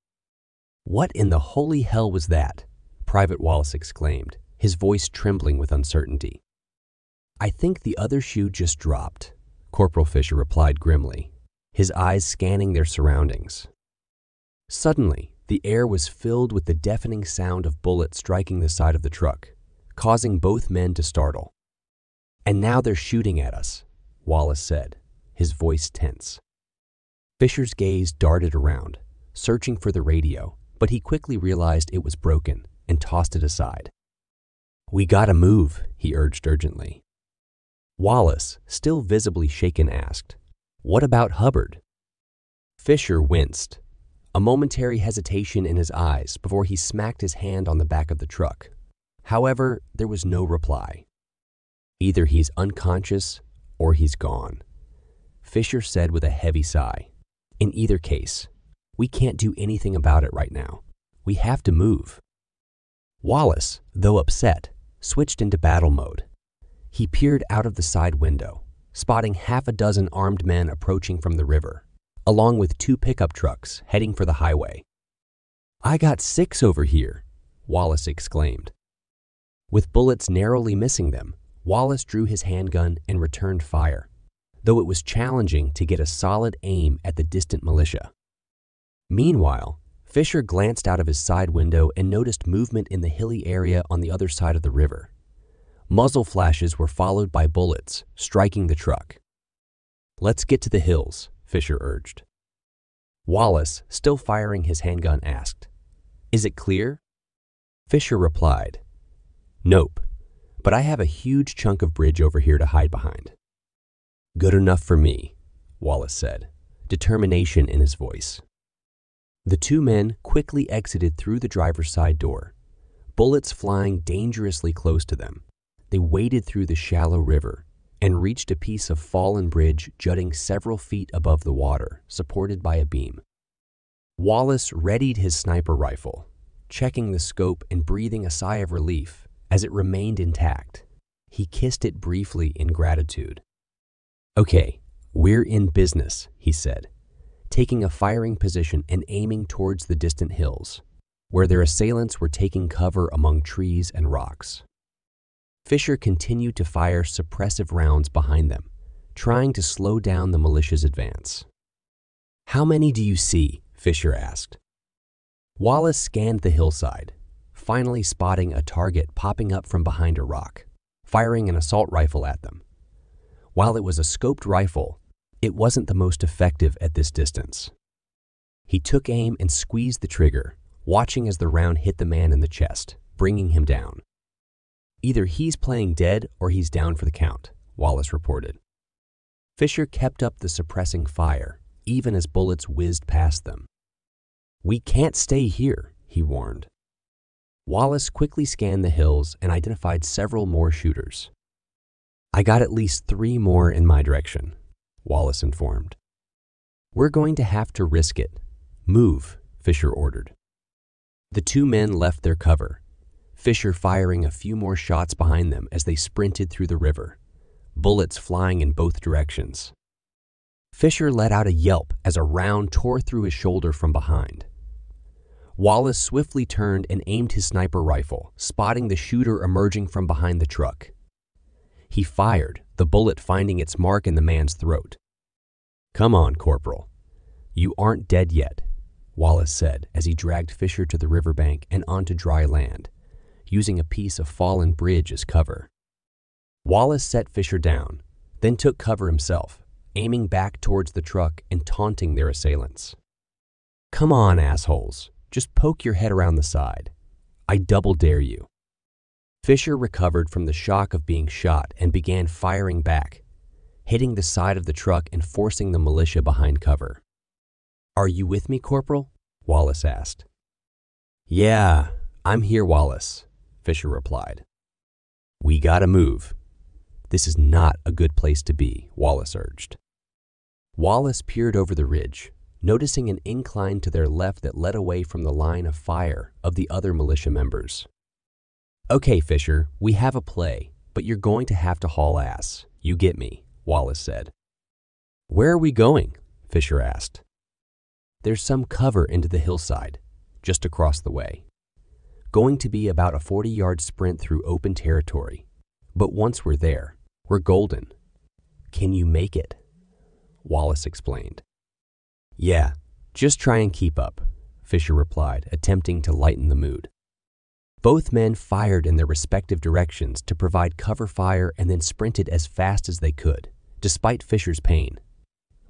"What in the holy hell was that?" Private Wallace exclaimed, his voice trembling with uncertainty. "I think the other shoe just dropped," Corporal Fisher replied grimly, his eyes scanning their surroundings. Suddenly, the air was filled with the deafening sound of bullets striking the side of the truck, causing both men to startle. "And now they're shooting at us," Wallace said, his voice tense. Fisher's gaze darted around, searching for the radio, but he quickly realized it was broken and tossed it aside. "We gotta move," he urged urgently. Wallace, still visibly shaken, asked, "What about Hubbard?" Fisher winced, a momentary hesitation in his eyes before he smacked his hand on the back of the truck. However, there was no reply. "Either he's unconscious or he's gone," Fisher said with a heavy sigh. "In either case, we can't do anything about it right now. We have to move." Wallace, though upset, switched into battle mode. He peered out of the side window, spotting half a dozen armed men approaching from the river, along with two pickup trucks heading for the highway. "I got six over here," Wallace exclaimed. With bullets narrowly missing them, Wallace drew his handgun and returned fire, though it was challenging to get a solid aim at the distant militia. Meanwhile, Fisher glanced out of his side window and noticed movement in the hilly area on the other side of the river. Muzzle flashes were followed by bullets, striking the truck. "Let's get to the hills," Fisher urged. Wallace, still firing his handgun, asked, "Is it clear?" Fisher replied, "Nope, but I have a huge chunk of bridge over here to hide behind." "Good enough for me," Wallace said, determination in his voice. The two men quickly exited through the driver's side door, bullets flying dangerously close to them. They waded through the shallow river and reached a piece of fallen bridge jutting several feet above the water, supported by a beam. Wallace readied his sniper rifle, checking the scope and breathing a sigh of relief as it remained intact. He kissed it briefly in gratitude. "Okay, we're in business," he said, taking a firing position and aiming towards the distant hills, where their assailants were taking cover among trees and rocks. Fisher continued to fire suppressive rounds behind them, trying to slow down the militia's advance. "How many do you see?" Fisher asked. Wallace scanned the hillside, finally spotting a target popping up from behind a rock, firing an assault rifle at them. While it was a scoped rifle, it wasn't the most effective at this distance. He took aim and squeezed the trigger, watching as the round hit the man in the chest, bringing him down. "Either he's playing dead or he's down for the count," Wallace reported. Fisher kept up the suppressing fire, even as bullets whizzed past them. "We can't stay here," he warned. Wallace quickly scanned the hills and identified several more shooters. "I got at least three more in my direction," Wallace informed. "We're going to have to risk it. Move," Fisher ordered. The two men left their cover, Fisher firing a few more shots behind them as they sprinted through the river, bullets flying in both directions. Fisher let out a yelp as a round tore through his shoulder from behind. Wallace swiftly turned and aimed his sniper rifle, spotting the shooter emerging from behind the truck. He fired, the bullet finding its mark in the man's throat. "Come on, Corporal. You aren't dead yet," Wallace said as he dragged Fisher to the riverbank and onto dry land, using a piece of fallen bridge as cover. Wallace set Fisher down, then took cover himself, aiming back towards the truck and taunting their assailants. "Come on, assholes. Just poke your head around the side. I double dare you." Fisher recovered from the shock of being shot and began firing back, hitting the side of the truck and forcing the militia behind cover. "Are you with me, Corporal?" Wallace asked. "Yeah, I'm here, Wallace," Fisher replied. "We gotta move. This is not a good place to be," Wallace urged. Wallace peered over the ridge, noticing an incline to their left that led away from the line of fire of the other militia members. "Okay, Fisher, we have a play, but you're going to have to haul ass. You get me," Wallace said. "Where are we going?" Fisher asked. "There's some cover into the hillside, just across the way. Going to be about a forty-yard sprint through open territory. But once we're there, we're golden. Can you make it?" Wallace explained. "Yeah, just try and keep up," Fisher replied, attempting to lighten the mood. Both men fired in their respective directions to provide cover fire and then sprinted as fast as they could, despite Fisher's pain.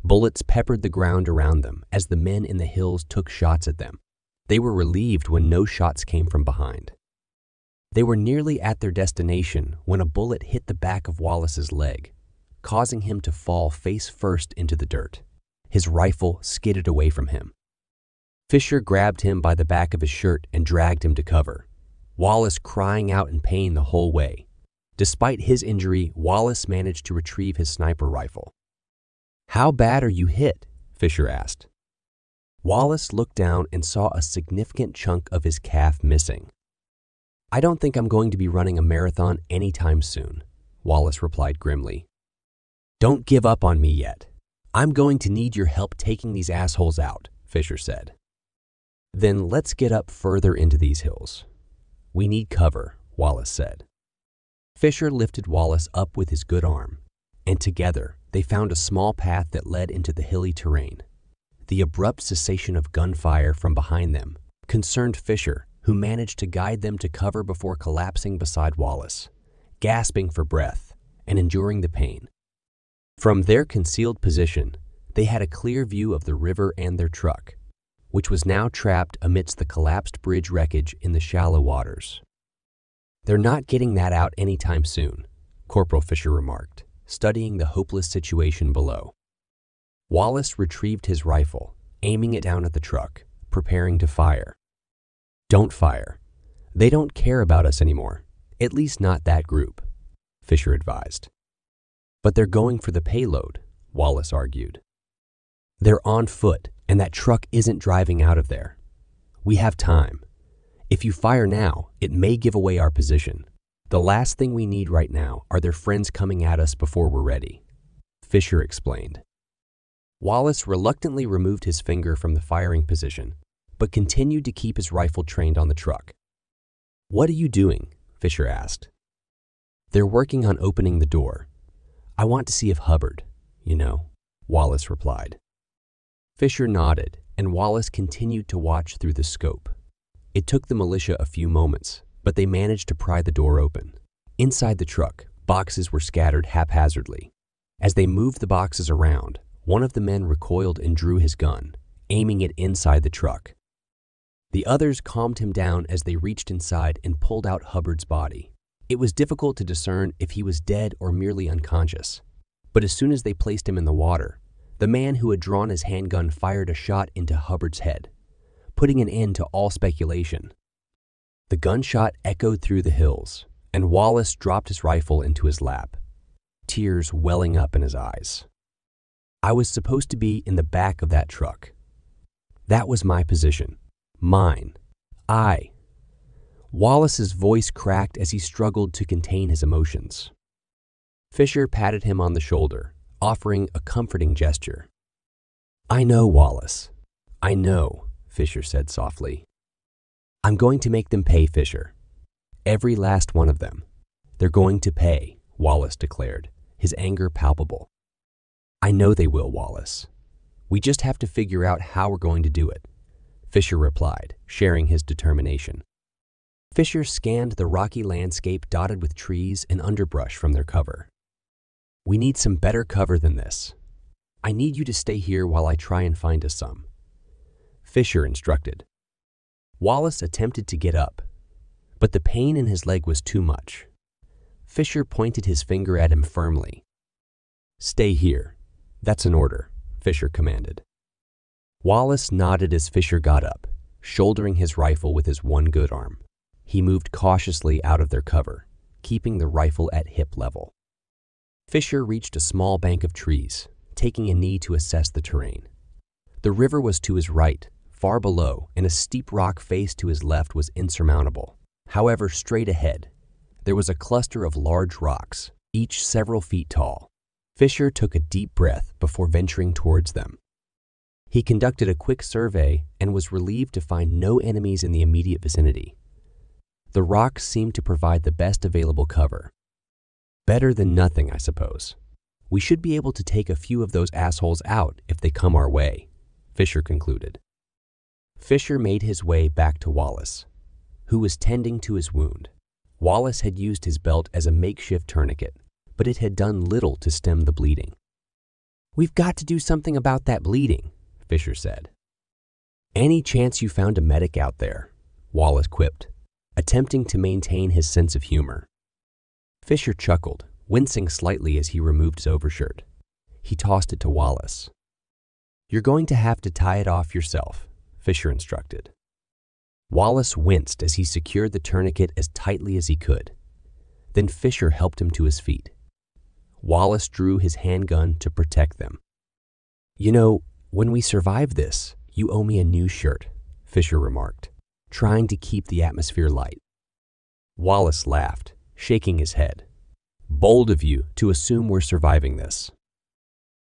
Bullets peppered the ground around them as the men in the hills took shots at them. They were relieved when no shots came from behind. They were nearly at their destination when a bullet hit the back of Wallace's leg, causing him to fall face first into the dirt. His rifle skidded away from him. Fisher grabbed him by the back of his shirt and dragged him to cover, Wallace crying out in pain the whole way. Despite his injury, Wallace managed to retrieve his sniper rifle. "How bad are you hit?" Fisher asked. Wallace looked down and saw a significant chunk of his calf missing. "I don't think I'm going to be running a marathon anytime soon," Wallace replied grimly. "Don't give up on me yet. I'm going to need your help taking these assholes out," Fisher said. "Then let's get up further into these hills. We need cover," Wallace said. Fisher lifted Wallace up with his good arm, and together they found a small path that led into the hilly terrain. The abrupt cessation of gunfire from behind them concerned Fisher, who managed to guide them to cover before collapsing beside Wallace, gasping for breath and enduring the pain. From their concealed position, they had a clear view of the river and their truck, which was now trapped amidst the collapsed bridge wreckage in the shallow waters. "They're not getting that out anytime soon," Corporal Fisher remarked, studying the hopeless situation below. Wallace retrieved his rifle, aiming it down at the truck, preparing to fire. "Don't fire. They don't care about us anymore, at least not that group," Fisher advised. "But they're going for the payload," Wallace argued. "They're on foot, and that truck isn't driving out of there. We have time. If you fire now, it may give away our position. The last thing we need right now are their friends coming at us before we're ready," Fisher explained. Wallace reluctantly removed his finger from the firing position, but continued to keep his rifle trained on the truck. "What are you doing?" Fisher asked. "They're working on opening the door. I want to see if Hubbard, you know," Wallace replied. Fisher nodded, and Wallace continued to watch through the scope. It took the militia a few moments, but they managed to pry the door open. Inside the truck, boxes were scattered haphazardly. As they moved the boxes around, one of the men recoiled and drew his gun, aiming it inside the truck. The others calmed him down as they reached inside and pulled out Hubbard's body. It was difficult to discern if he was dead or merely unconscious, but as soon as they placed him in the water, the man who had drawn his handgun fired a shot into Hubbard's head, putting an end to all speculation. The gunshot echoed through the hills, and Wallace dropped his rifle into his lap, tears welling up in his eyes. "I was supposed to be in the back of that truck. That was my position. Mine. I." Wallace's voice cracked as he struggled to contain his emotions. Fisher patted him on the shoulder, offering a comforting gesture. "I know, Wallace. I know," Fisher said softly. "I'm going to make them pay, Fisher. Every last one of them. They're going to pay," Wallace declared, his anger palpable. "I know they will, Wallace. We just have to figure out how we're going to do it," Fisher replied, sharing his determination. Fisher scanned the rocky landscape dotted with trees and underbrush from their cover. "We need some better cover than this. I need you to stay here while I try and find us some," Fisher instructed. Wallace attempted to get up, but the pain in his leg was too much. Fisher pointed his finger at him firmly. "Stay here. That's an order," Fisher commanded. Wallace nodded as Fisher got up, shouldering his rifle with his one good arm. He moved cautiously out of their cover, keeping the rifle at hip level. Fisher reached a small bank of trees, taking a knee to assess the terrain. The river was to his right, far below, and a steep rock face to his left was insurmountable. However, straight ahead, there was a cluster of large rocks, each several feet tall. Fisher took a deep breath before venturing towards them. He conducted a quick survey and was relieved to find no enemies in the immediate vicinity. The rocks seemed to provide the best available cover. "Better than nothing, I suppose. We should be able to take a few of those assholes out if they come our way," Fisher concluded. Fisher made his way back to Wallace, who was tending to his wound. Wallace had used his belt as a makeshift tourniquet, but it had done little to stem the bleeding. "We've got to do something about that bleeding," Fisher said. "Any chance you found a medic out there?" Wallace quipped, attempting to maintain his sense of humor. Fisher chuckled, wincing slightly as he removed his overshirt. He tossed it to Wallace. "You're going to have to tie it off yourself," Fisher instructed. Wallace winced as he secured the tourniquet as tightly as he could. Then Fisher helped him to his feet. Wallace drew his handgun to protect them. "You know, when we survive this, you owe me a new shirt," Fisher remarked, trying to keep the atmosphere light. Wallace laughed, shaking his head. "Bold of you to assume we're surviving this."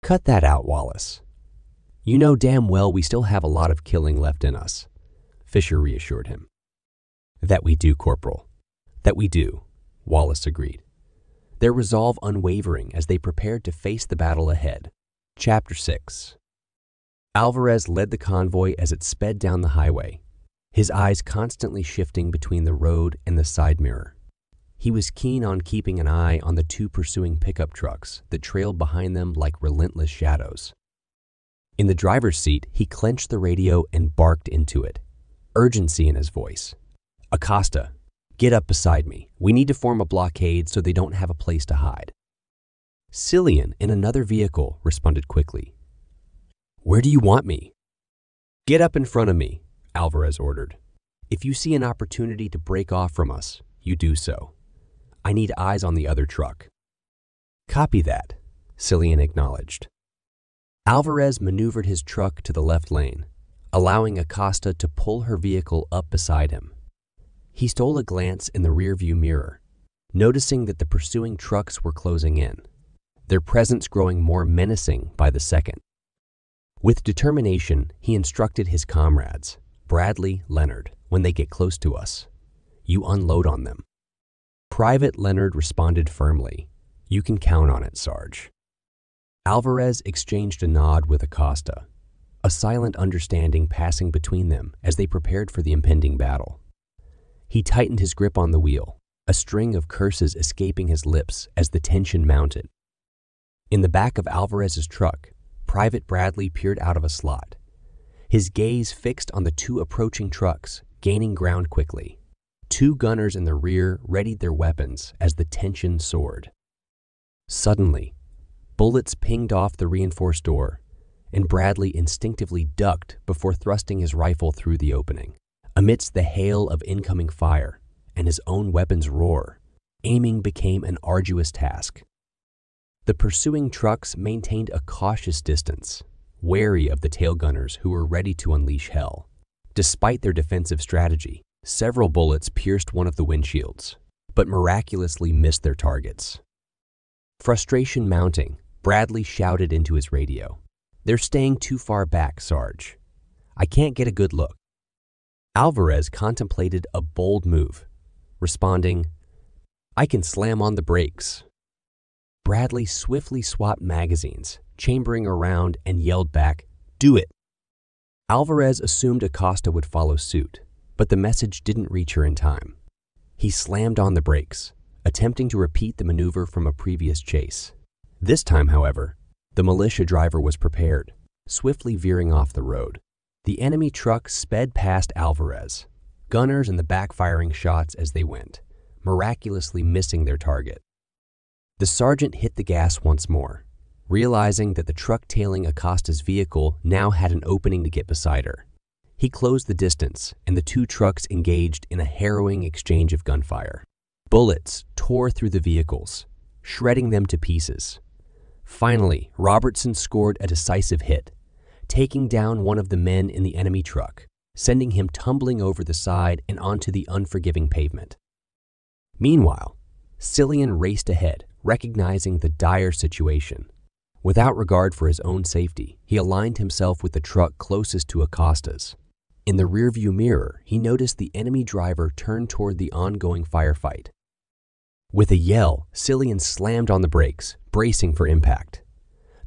"Cut that out, Wallace. You know damn well we still have a lot of killing left in us," Fisher reassured him. "That we do, Corporal. That we do," Wallace agreed, their resolve unwavering as they prepared to face the battle ahead. Chapter six. Alvarez led the convoy as it sped down the highway, his eyes constantly shifting between the road and the side mirror. He was keen on keeping an eye on the two pursuing pickup trucks that trailed behind them like relentless shadows. In the driver's seat, he clenched the radio and barked into it, urgency in his voice. "Acosta, get up beside me. We need to form a blockade so they don't have a place to hide." Cillian, in another vehicle, responded quickly. "Where do you want me?" "Get up in front of me," Alvarez ordered. "If you see an opportunity to break off from us, you do so. I need eyes on the other truck." "Copy that," Cillian acknowledged. Alvarez maneuvered his truck to the left lane, allowing Acosta to pull her vehicle up beside him. He stole a glance in the rearview mirror, noticing that the pursuing trucks were closing in, their presence growing more menacing by the second. With determination, he instructed his comrades, "Bradley, Leonard, when they get close to us, you unload on them." Private Leonard responded firmly, "You can count on it, Sarge." Alvarez exchanged a nod with Acosta, a silent understanding passing between them as they prepared for the impending battle. He tightened his grip on the wheel, a string of curses escaping his lips as the tension mounted. In the back of Alvarez's truck, Private Bradley peered out of a slot, his gaze fixed on the two approaching trucks, gaining ground quickly. Two gunners in the rear readied their weapons as the tension soared. Suddenly, bullets pinged off the reinforced door, and Bradley instinctively ducked before thrusting his rifle through the opening. Amidst the hail of incoming fire and his own weapon's roar, aiming became an arduous task. The pursuing trucks maintained a cautious distance, wary of the tail gunners who were ready to unleash hell. Despite their defensive strategy, several bullets pierced one of the windshields, but miraculously missed their targets. Frustration mounting, Bradley shouted into his radio, "They're staying too far back, Sarge. I can't get a good look." Alvarez contemplated a bold move, responding, "I can slam on the brakes." Bradley swiftly swapped magazines, chambering a round, and yelled back, "Do it!" Alvarez assumed Acosta would follow suit, but the message didn't reach her in time. He slammed on the brakes, attempting to repeat the maneuver from a previous chase. This time, however, The militia driver was prepared, swiftly veering off the road. The enemy truck sped past Alvarez, gunners in the back firing shots as they went, miraculously missing their target. The sergeant hit the gas once more, realizing that the truck tailing Acosta's vehicle now had an opening to get beside her. He closed the distance, and the two trucks engaged in a harrowing exchange of gunfire. Bullets tore through the vehicles, shredding them to pieces. Finally, Robertson scored a decisive hit, taking down one of the men in the enemy truck, sending him tumbling over the side and onto the unforgiving pavement. Meanwhile, Cillian raced ahead, recognizing the dire situation. Without regard for his own safety, he aligned himself with the truck closest to Acosta's. In the rearview mirror, he noticed the enemy driver turn toward the ongoing firefight. With a yell, Cillian slammed on the brakes, bracing for impact.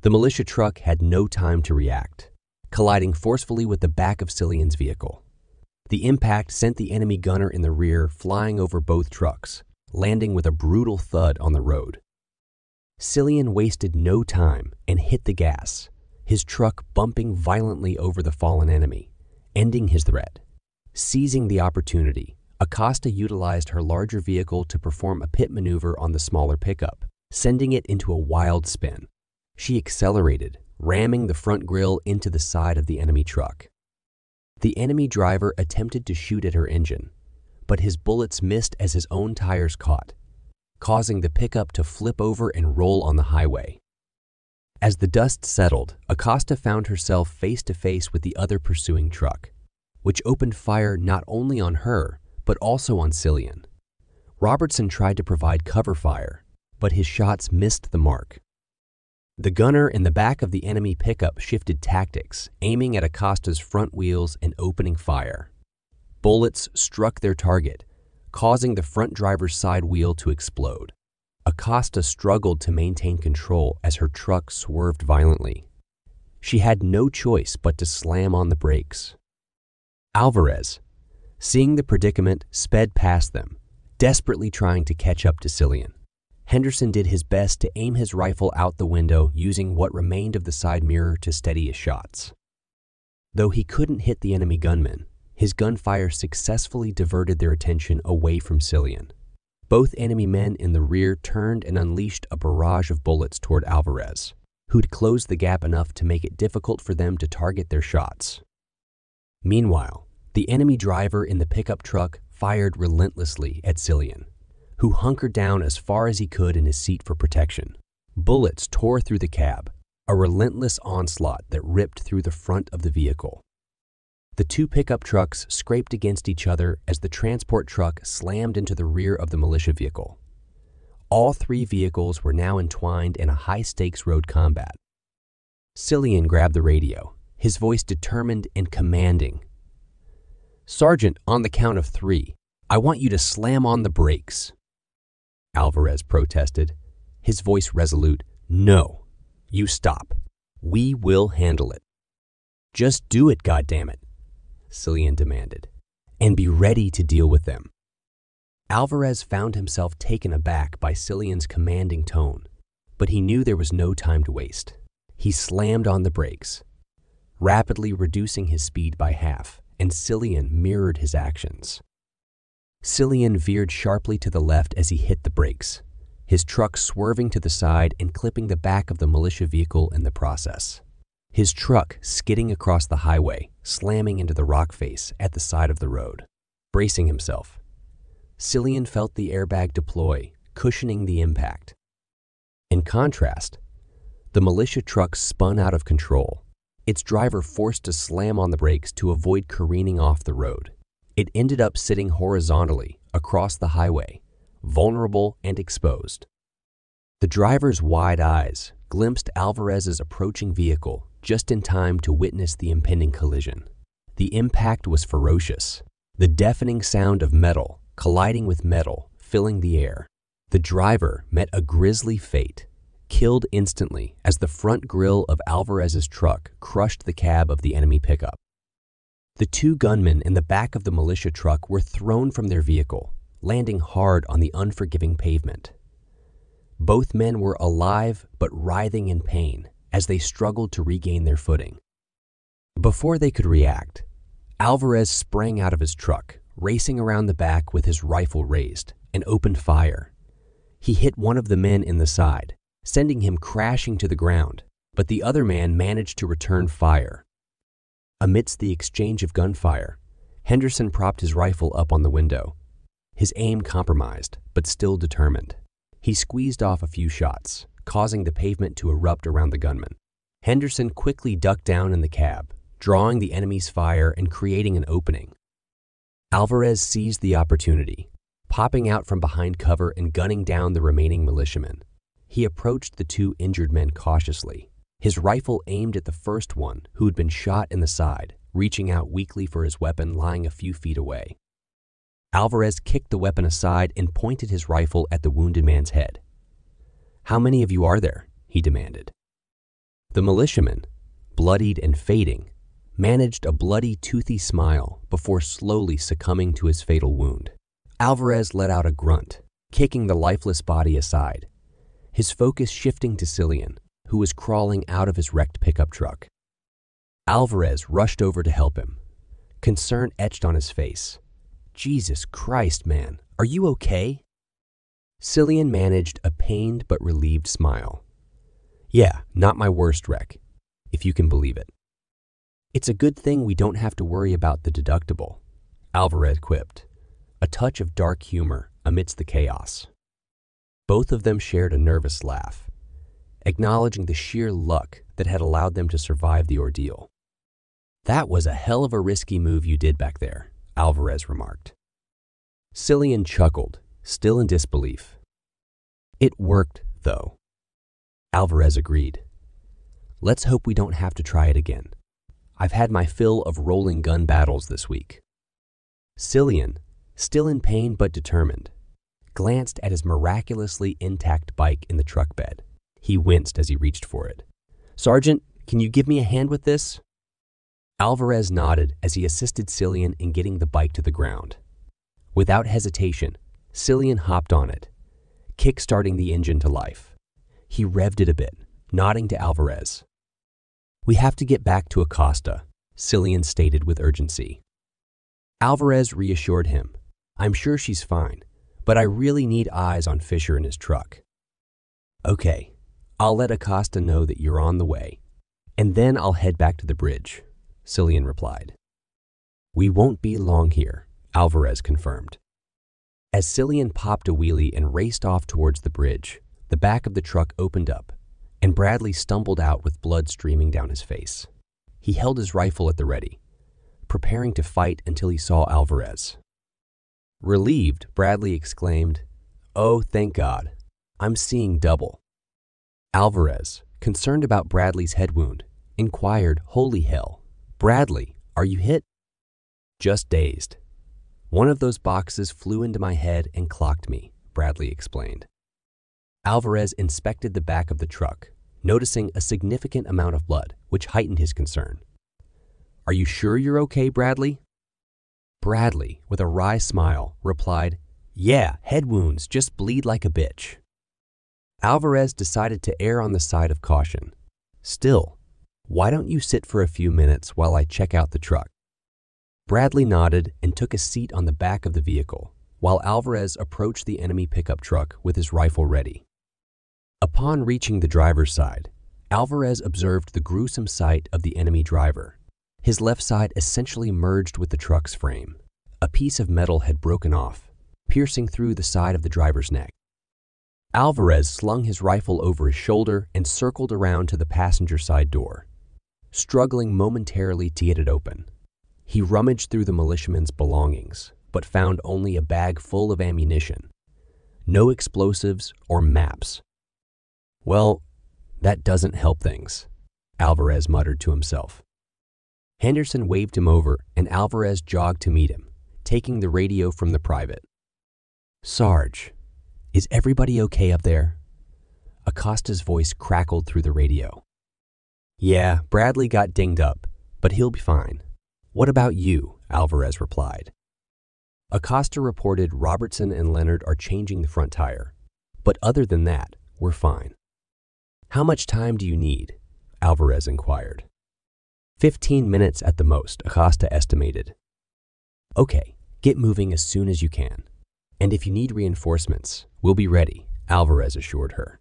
The militia truck had no time to react, colliding forcefully with the back of Cillian's vehicle. The impact sent the enemy gunner in the rear flying over both trucks, landing with a brutal thud on the road. Cillian wasted no time and hit the gas, his truck bumping violently over the fallen enemy, ending his threat. Seizing the opportunity, Acosta utilized her larger vehicle to perform a pit maneuver on the smaller pickup, sending it into a wild spin. She accelerated, ramming the front grille into the side of the enemy truck. The enemy driver attempted to shoot at her engine, but his bullets missed as his own tires caught, causing the pickup to flip over and roll on the highway. As the dust settled, Acosta found herself face-to-face with the other pursuing truck, which opened fire not only on her, but also on Cillian. Robertson tried to provide cover fire, but his shots missed the mark. The gunner in the back of the enemy pickup shifted tactics, aiming at Acosta's front wheels and opening fire. Bullets struck their target, causing the front driver's side wheel to explode. Acosta struggled to maintain control as her truck swerved violently. She had no choice but to slam on the brakes. Alvarez, seeing the predicament, sped past them, desperately trying to catch up to Cillian. Henderson did his best to aim his rifle out the window using what remained of the side mirror to steady his shots. Though he couldn't hit the enemy gunman, his gunfire successfully diverted their attention away from Cillian. Both enemy men in the rear turned and unleashed a barrage of bullets toward Alvarez, who'd closed the gap enough to make it difficult for them to target their shots. Meanwhile, the enemy driver in the pickup truck fired relentlessly at Cillian, who hunkered down as far as he could in his seat for protection. Bullets tore through the cab, a relentless onslaught that ripped through the front of the vehicle. The two pickup trucks scraped against each other as the transport truck slammed into the rear of the militia vehicle. All three vehicles were now entwined in a high-stakes road combat. Cillian grabbed the radio, his voice determined and commanding. "Sergeant, on the count of three, I want you to slam on the brakes." Alvarez protested, his voice resolute. "No, you stop. We will handle it." "Just do it, goddammit," Cillian demanded, "and be ready to deal with them." Alvarez found himself taken aback by Cillian's commanding tone, but he knew there was no time to waste. He slammed on the brakes, rapidly reducing his speed by half, and Cillian mirrored his actions. Cillian veered sharply to the left as he hit the brakes, his truck swerving to the side and clipping the back of the militia vehicle in the process. His truck skidding across the highway, slamming into the rock face at the side of the road. Bracing himself, Cillian felt the airbag deploy, cushioning the impact. In contrast, the militia truck spun out of control, its driver forced to slam on the brakes to avoid careening off the road. It ended up sitting horizontally across the highway, vulnerable and exposed. The driver's wide eyes glimpsed Alvarez's approaching vehicle, just in time to witness the impending collision. The impact was ferocious, the deafening sound of metal colliding with metal filling the air. The driver met a grisly fate, killed instantly as the front grille of Alvarez's truck crushed the cab of the enemy pickup. The two gunmen in the back of the militia truck were thrown from their vehicle, landing hard on the unforgiving pavement. Both men were alive but writhing in pain as they struggled to regain their footing. Before they could react, Alvarez sprang out of his truck, racing around the back with his rifle raised, and opened fire. He hit one of the men in the side, sending him crashing to the ground, but the other man managed to return fire. Amidst the exchange of gunfire, Henderson propped his rifle up on the window, his aim compromised, but still determined. He squeezed off a few shots, causing the pavement to erupt around the gunman. Henderson quickly ducked down in the cab, drawing the enemy's fire and creating an opening. Alvarez seized the opportunity, popping out from behind cover and gunning down the remaining militiamen. He approached the two injured men cautiously, his rifle aimed at the first one who had been shot in the side, reaching out weakly for his weapon lying a few feet away. Alvarez kicked the weapon aside and pointed his rifle at the wounded man's head. "How many of you are there?" he demanded. The militiaman, bloodied and fading, managed a bloody, toothy smile before slowly succumbing to his fatal wound. Alvarez let out a grunt, kicking the lifeless body aside, his focus shifting to Cillian, who was crawling out of his wrecked pickup truck. Alvarez rushed over to help him, concern etched on his face. "Jesus Christ, man, are you okay?" Cillian managed a pained but relieved smile. "Yeah, not my worst wreck, if you can believe it." "It's a good thing we don't have to worry about the deductible," Alvarez quipped, a touch of dark humor amidst the chaos. Both of them shared a nervous laugh, acknowledging the sheer luck that had allowed them to survive the ordeal. "That was a hell of a risky move you did back there," Alvarez remarked. Cillian chuckled, still in disbelief. "It worked, though," Alvarez agreed. "Let's hope we don't have to try it again. I've had my fill of rolling gun battles this week." Cillian, still in pain but determined, glanced at his miraculously intact bike in the truck bed. He winced as he reached for it. "Sergeant, can you give me a hand with this?" Alvarez nodded as he assisted Cillian in getting the bike to the ground. Without hesitation, Cillian hopped on it, kick-starting the engine to life. He revved it a bit, nodding to Alvarez. "We have to get back to Acosta," Cillian stated with urgency. Alvarez reassured him. "I'm sure she's fine, but I really need eyes on Fisher and his truck." "Okay, I'll let Acosta know that you're on the way, and then I'll head back to the bridge," Cillian replied. "We won't be long here," Alvarez confirmed. As Cillian popped a wheelie and raced off towards the bridge, the back of the truck opened up, and Bradley stumbled out with blood streaming down his face. He held his rifle at the ready, preparing to fight until he saw Alvarez. Relieved, Bradley exclaimed, "Oh, thank God, I'm seeing double." Alvarez, concerned about Bradley's head wound, inquired, "Holy hell, Bradley, are you hit?" "Just dazed. One of those boxes flew into my head and clocked me," Bradley explained. Alvarez inspected the back of the truck, noticing a significant amount of blood, which heightened his concern. "Are you sure you're okay, Bradley?" Bradley, with a wry smile, replied, "Yeah, head wounds just bleed like a bitch." Alvarez decided to err on the side of caution. "Still, why don't you sit for a few minutes while I check out the truck?" Bradley nodded and took a seat on the back of the vehicle, while Alvarez approached the enemy pickup truck with his rifle ready. Upon reaching the driver's side, Alvarez observed the gruesome sight of the enemy driver. His left side essentially merged with the truck's frame. A piece of metal had broken off, piercing through the side of the driver's neck. Alvarez slung his rifle over his shoulder and circled around to the passenger side door, struggling momentarily to get it open. He rummaged through the militiaman's belongings, but found only a bag full of ammunition, no explosives or maps. "Well, that doesn't help things," Alvarez muttered to himself. Henderson waved him over, and Alvarez jogged to meet him, taking the radio from the private. "Sarge, is everybody okay up there?" Acosta's voice crackled through the radio. "Yeah, Bradley got dinged up, but he'll be fine. What about you?" Alvarez replied. Acosta reported Robertson and Leonard are changing the front tire, but other than that, we're fine. "How much time do you need?" Alvarez inquired. Fifteen minutes at the most, Acosta estimated. Okay, get moving as soon as you can. And if you need reinforcements, we'll be ready, Alvarez assured her.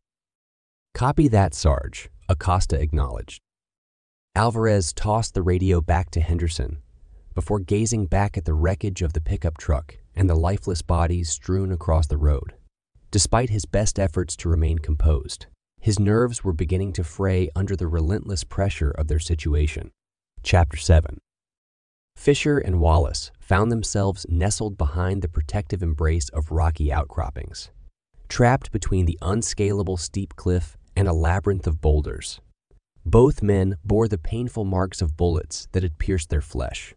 Copy that, Sarge, Acosta acknowledged. Alvarez tossed the radio back to Henderson before gazing back at the wreckage of the pickup truck and the lifeless bodies strewn across the road. Despite his best efforts to remain composed, his nerves were beginning to fray under the relentless pressure of their situation. Chapter seven. Fisher and Wallace found themselves nestled behind the protective embrace of rocky outcroppings, trapped between the unscalable steep cliff and a labyrinth of boulders. Both men bore the painful marks of bullets that had pierced their flesh.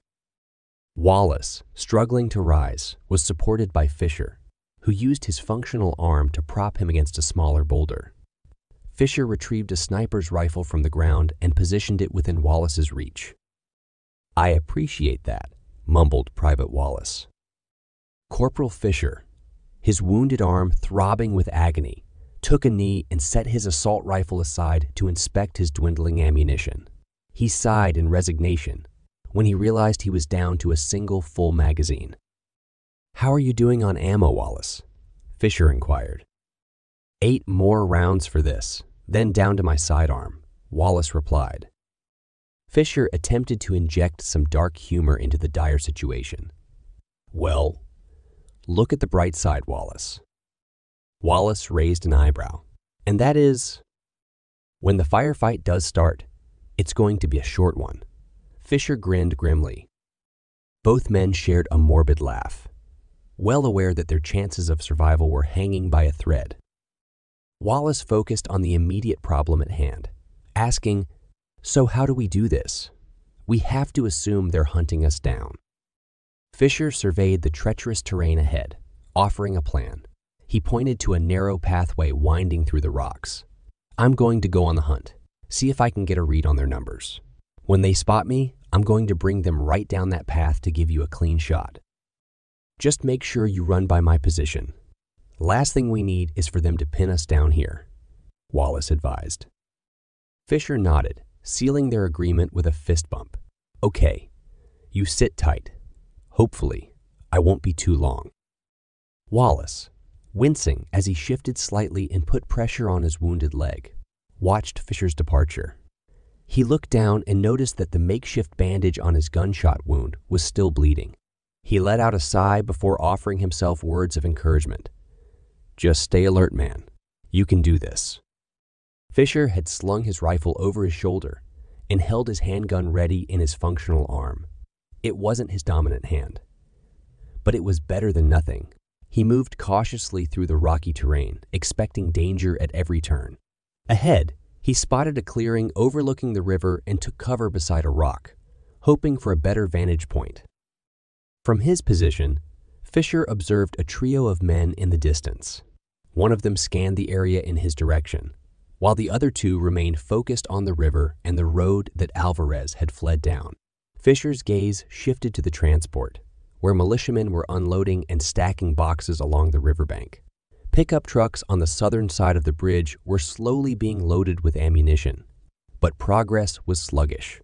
Wallace, struggling to rise, was supported by Fisher, who used his functional arm to prop him against a smaller boulder. Fisher retrieved a sniper's rifle from the ground and positioned it within Wallace's reach. "I appreciate that," mumbled Private Wallace. Corporal Fisher, his wounded arm throbbing with agony, took a knee and set his assault rifle aside to inspect his dwindling ammunition. He sighed in resignation when he realized he was down to a single full magazine. "How are you doing on ammo, Wallace?" Fisher inquired. "Eight more rounds for this, then down to my sidearm," Wallace replied. Fisher attempted to inject some dark humor into the dire situation. "Well, look at the bright side, Wallace." Wallace raised an eyebrow. "And that is, when the firefight does start, it's going to be a short one." Fisher grinned grimly. Both men shared a morbid laugh, well aware that their chances of survival were hanging by a thread. Wallace focused on the immediate problem at hand, asking, "So how do we do this? We have to assume they're hunting us down." Fisher surveyed the treacherous terrain ahead, offering a plan. He pointed to a narrow pathway winding through the rocks. "I'm going to go on the hunt, see if I can get a read on their numbers. When they spot me, I'm going to bring them right down that path to give you a clean shot. Just make sure you run by my position. Last thing we need is for them to pin us down here," Wallace advised. Fisher nodded, sealing their agreement with a fist bump. "Okay, you sit tight. Hopefully, I won't be too long." Wallace, wincing as he shifted slightly and put pressure on his wounded leg, watched Fisher's departure. He looked down and noticed that the makeshift bandage on his gunshot wound was still bleeding. He let out a sigh before offering himself words of encouragement. "Just stay alert, man. You can do this." Fisher had slung his rifle over his shoulder and held his handgun ready in his functional arm. It wasn't his dominant hand, but it was better than nothing. He moved cautiously through the rocky terrain, expecting danger at every turn. Ahead, he spotted a clearing overlooking the river and took cover beside a rock, hoping for a better vantage point. From his position, Fisher observed a trio of men in the distance. One of them scanned the area in his direction, while the other two remained focused on the river and the road that Alvarez had fled down. Fisher's gaze shifted to the transport, where militiamen were unloading and stacking boxes along the riverbank. Pickup trucks on the southern side of the bridge were slowly being loaded with ammunition, but progress was sluggish.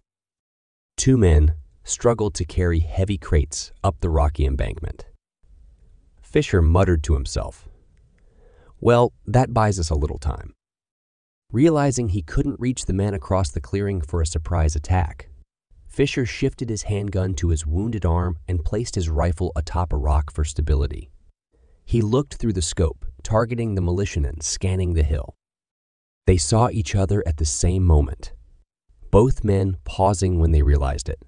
Two men struggled to carry heavy crates up the rocky embankment. Fisher muttered to himself, "Well, that buys us a little time." Realizing he couldn't reach the men across the clearing for a surprise attack, Fisher shifted his handgun to his wounded arm and placed his rifle atop a rock for stability. He looked through the scope, targeting the militiamen scanning the hill. They saw each other at the same moment, both men pausing when they realized it.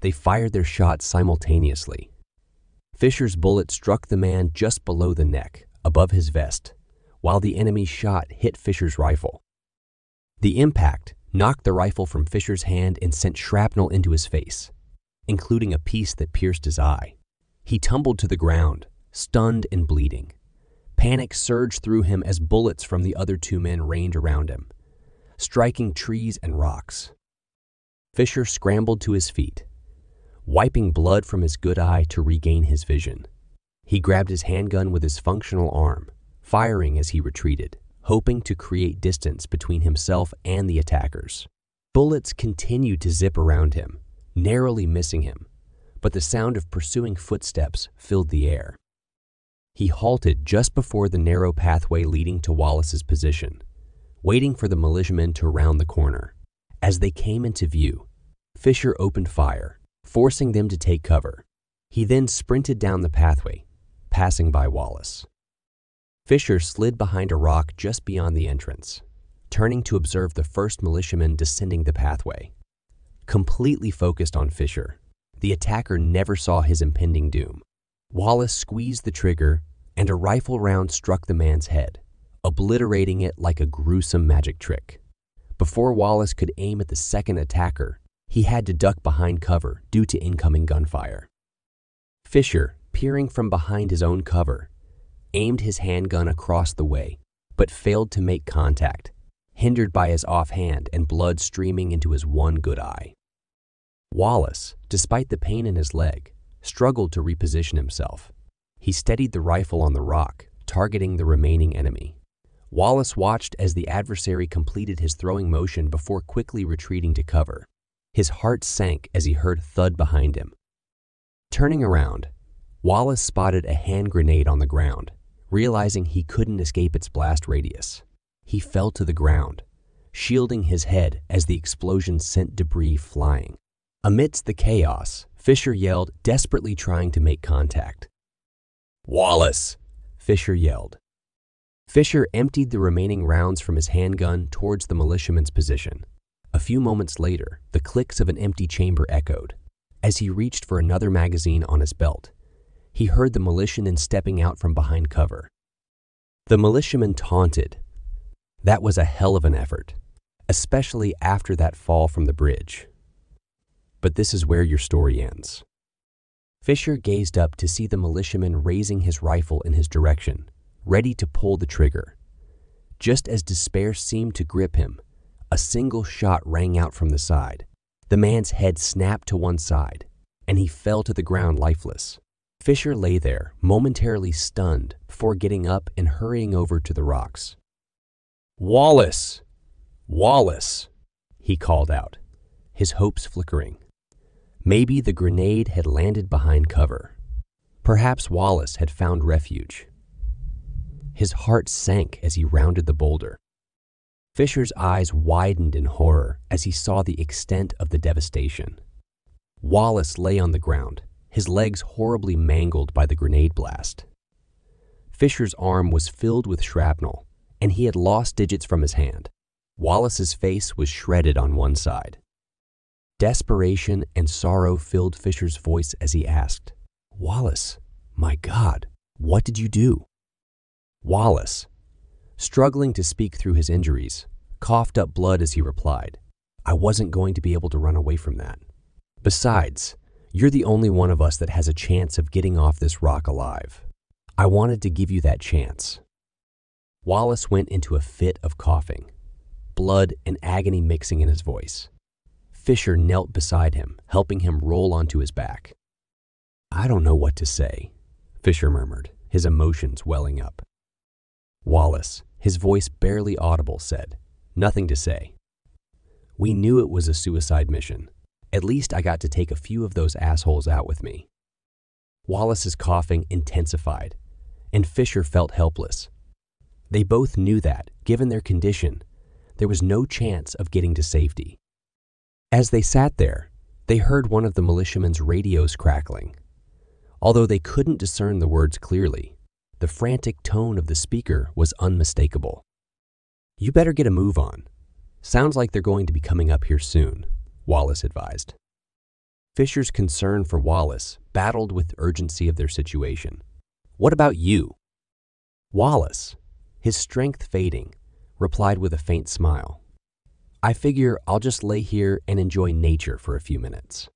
They fired their shots simultaneously. Fisher's bullet struck the man just below the neck, above his vest, while the enemy's shot hit Fisher's rifle. The impact knocked the rifle from Fisher's hand and sent shrapnel into his face, including a piece that pierced his eye. He tumbled to the ground, stunned and bleeding. Panic surged through him as bullets from the other two men rained around him, striking trees and rocks. Fisher scrambled to his feet, wiping blood from his good eye to regain his vision. He grabbed his handgun with his functional arm, firing as he retreated, hoping to create distance between himself and the attackers. Bullets continued to zip around him, narrowly missing him, but the sound of pursuing footsteps filled the air. He halted just before the narrow pathway leading to Wallace's position, waiting for the militiamen to round the corner. As they came into view, Fisher opened fire, forcing them to take cover. He then sprinted down the pathway, passing by Wallace. Fisher slid behind a rock just beyond the entrance, turning to observe the first militiaman descending the pathway. Completely focused on Fisher, the attacker never saw his impending doom. Wallace squeezed the trigger, and a rifle round struck the man's head, obliterating it like a gruesome magic trick. Before Wallace could aim at the second attacker, he had to duck behind cover due to incoming gunfire. Fisher, peering from behind his own cover, aimed his handgun across the way, but failed to make contact, hindered by his offhand and blood streaming into his one good eye. Wallace, despite the pain in his leg, struggled to reposition himself. He steadied the rifle on the rock, targeting the remaining enemy. Wallace watched as the adversary completed his throwing motion before quickly retreating to cover. His heart sank as he heard a thud behind him. Turning around, Wallace spotted a hand grenade on the ground, realizing he couldn't escape its blast radius. He fell to the ground, shielding his head as the explosion sent debris flying. Amidst the chaos, Fisher yelled, desperately trying to make contact. "Wallace!" Fisher yelled. Fisher emptied the remaining rounds from his handgun towards the militiaman's position. A few moments later, the clicks of an empty chamber echoed. As he reached for another magazine on his belt, he heard the militiaman stepping out from behind cover. The militiaman taunted. That was a hell of an effort, especially after that fall from the bridge. But this is where your story ends. Fisher gazed up to see the militiaman raising his rifle in his direction, ready to pull the trigger. Just as despair seemed to grip him, a single shot rang out from the side. The man's head snapped to one side, and he fell to the ground lifeless. Fisher lay there, momentarily stunned, before getting up and hurrying over to the rocks. "Wallace! Wallace!" he called out, his hopes flickering. Maybe the grenade had landed behind cover. Perhaps Wallace had found refuge. His heart sank as he rounded the boulder. Fisher's eyes widened in horror as he saw the extent of the devastation. Wallace lay on the ground, his legs horribly mangled by the grenade blast. Fisher's arm was filled with shrapnel, and he had lost digits from his hand. Wallace's face was shredded on one side. Desperation and sorrow filled Fisher's voice as he asked, "Wallace, my God, what did you do?" Wallace, struggling to speak through his injuries, coughed up blood as he replied, "I wasn't going to be able to run away from that. Besides, you're the only one of us that has a chance of getting off this rock alive. I wanted to give you that chance." Wallace went into a fit of coughing, blood and agony mixing in his voice. Fisher knelt beside him, helping him roll onto his back. "I don't know what to say," Fisher murmured, his emotions welling up. Wallace, his voice barely audible, said, "Nothing to say. We knew it was a suicide mission. At least I got to take a few of those assholes out with me." Wallace's coughing intensified, and Fisher felt helpless. They both knew that, given their condition, there was no chance of getting to safety. As they sat there, they heard one of the militiamen's radios crackling. Although they couldn't discern the words clearly, the frantic tone of the speaker was unmistakable. "You better get a move on. Sounds like they're going to be coming up here soon," Wallace advised. Fisher's concern for Wallace battled with the urgency of their situation. "What about you?" Wallace, his strength fading, replied with a faint smile, "I figure I'll just lay here and enjoy nature for a few minutes."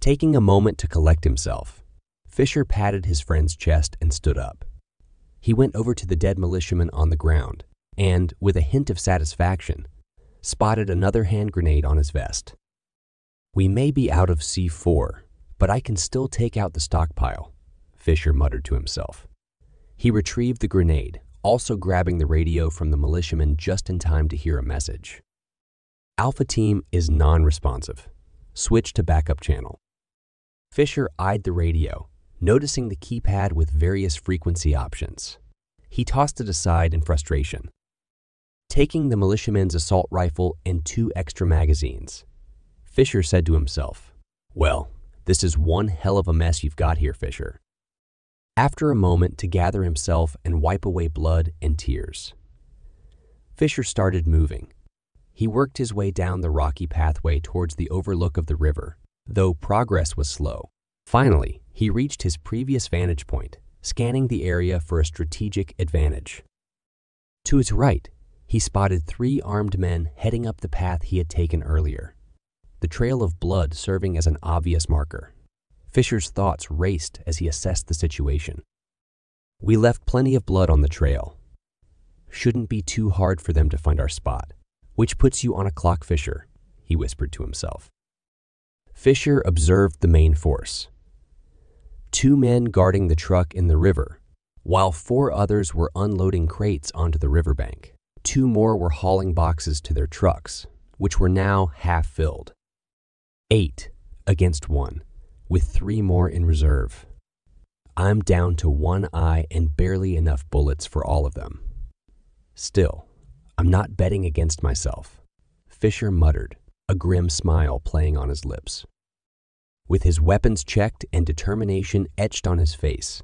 Taking a moment to collect himself, Fisher patted his friend's chest and stood up. He went over to the dead militiaman on the ground and, with a hint of satisfaction, spotted another hand grenade on his vest. "We may be out of C four, but I can still take out the stockpile," Fisher muttered to himself. He retrieved the grenade, also grabbing the radio from the militiaman just in time to hear a message. Alpha team is non-responsive. Switch to backup channel. Fisher eyed the radio, noticing the keypad with various frequency options. He tossed it aside in frustration, taking the militiaman's assault rifle and two extra magazines. Fisher said to himself, "Well, this is one hell of a mess you've got here, Fisher." After a moment to gather himself and wipe away blood and tears, Fisher started moving. He worked his way down the rocky pathway towards the overlook of the river, though progress was slow. Finally, he reached his previous vantage point, scanning the area for a strategic advantage. To his right, he spotted three armed men heading up the path he had taken earlier, the trail of blood serving as an obvious marker. Fisher's thoughts raced as he assessed the situation. We left plenty of blood on the trail. Shouldn't be too hard for them to find our spot. Which puts you on a clock, Fisher, he whispered to himself. Fisher observed the main force. Two men guarding the truck in the river, while four others were unloading crates onto the riverbank. Two more were hauling boxes to their trucks, which were now half filled. Eight against one, with three more in reserve. I'm down to one eye and barely enough bullets for all of them. Still, I'm not betting against myself, Fisher muttered, a grim smile playing on his lips. With his weapons checked and determination etched on his face,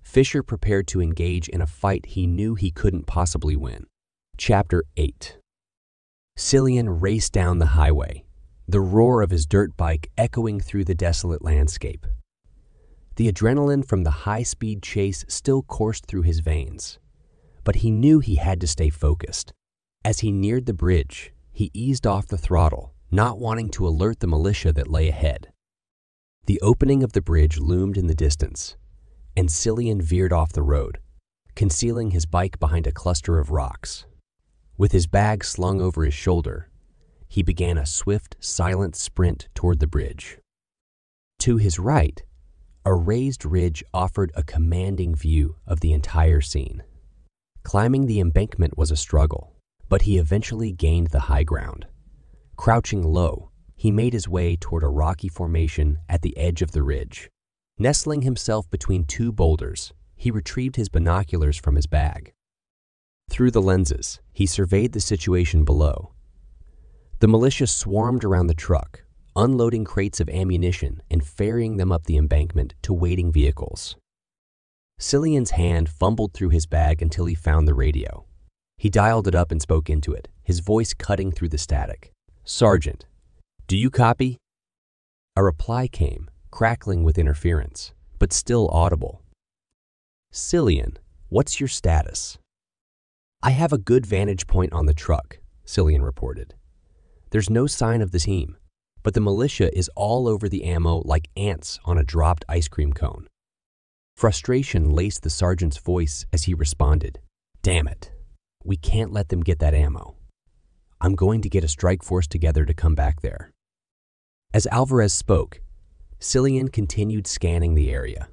Fisher prepared to engage in a fight he knew he couldn't possibly win. Chapter eight. Cillian raced down the highway, the roar of his dirt bike echoing through the desolate landscape. The adrenaline from the high-speed chase still coursed through his veins, but he knew he had to stay focused. As he neared the bridge, he eased off the throttle, not wanting to alert the militia that lay ahead. The opening of the bridge loomed in the distance, and Cillian veered off the road, concealing his bike behind a cluster of rocks. With his bag slung over his shoulder, he began a swift, silent sprint toward the bridge. To his right, a raised ridge offered a commanding view of the entire scene. Climbing the embankment was a struggle, but he eventually gained the high ground. Crouching low, he made his way toward a rocky formation at the edge of the ridge. Nestling himself between two boulders, he retrieved his binoculars from his bag. Through the lenses, he surveyed the situation below. The militia swarmed around the truck, unloading crates of ammunition and ferrying them up the embankment to waiting vehicles. Cillian's hand fumbled through his bag until he found the radio. He dialed it up and spoke into it, his voice cutting through the static. "Sergeant, do you copy?" A reply came, crackling with interference, but still audible. "Cillian, what's your status?" "I have a good vantage point on the truck," Cillian reported. "There's no sign of the team, but the militia is all over the ammo like ants on a dropped ice cream cone." Frustration laced the sergeant's voice as he responded, "Damn it, we can't let them get that ammo. I'm going to get a strike force together to come back there." As Alvarez spoke, Cillian continued scanning the area.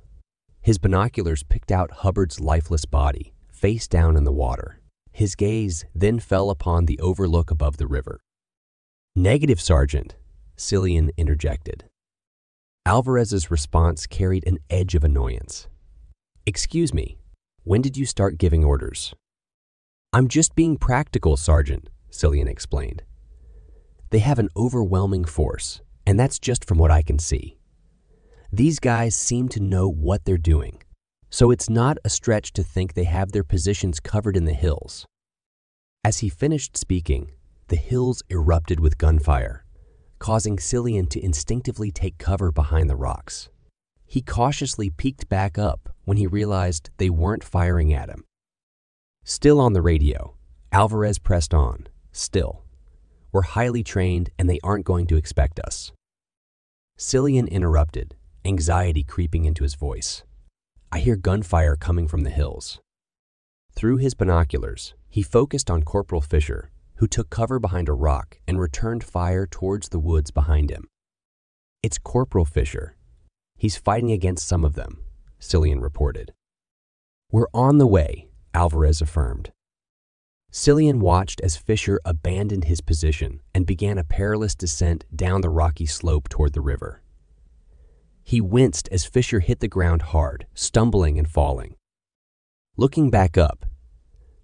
His binoculars picked out Hubbard's lifeless body, face down in the water. His gaze then fell upon the overlook above the river. "Negative, Sergeant," Cillian interjected. Alvarez's response carried an edge of annoyance. "Excuse me, when did you start giving orders?" "I'm just being practical, Sergeant," Cillian explained. "They have an overwhelming force, and that's just from what I can see. These guys seem to know what they're doing, so it's not a stretch to think they have their positions covered in the hills." As he finished speaking, the hills erupted with gunfire, causing Cillian to instinctively take cover behind the rocks. He cautiously peeked back up when he realized they weren't firing at him. Still on the radio, Alvarez pressed on. "Still, we're highly trained and they aren't going to expect us." Cillian interrupted, anxiety creeping into his voice. "I hear gunfire coming from the hills." Through his binoculars, he focused on Corporal Fisher, who took cover behind a rock and returned fire towards the woods behind him. "It's Corporal Fisher. He's fighting against some of them," Cillian reported. "We're on the way," Alvarez affirmed. Cillian watched as Fisher abandoned his position and began a perilous descent down the rocky slope toward the river. He winced as Fisher hit the ground hard, stumbling and falling. Looking back up,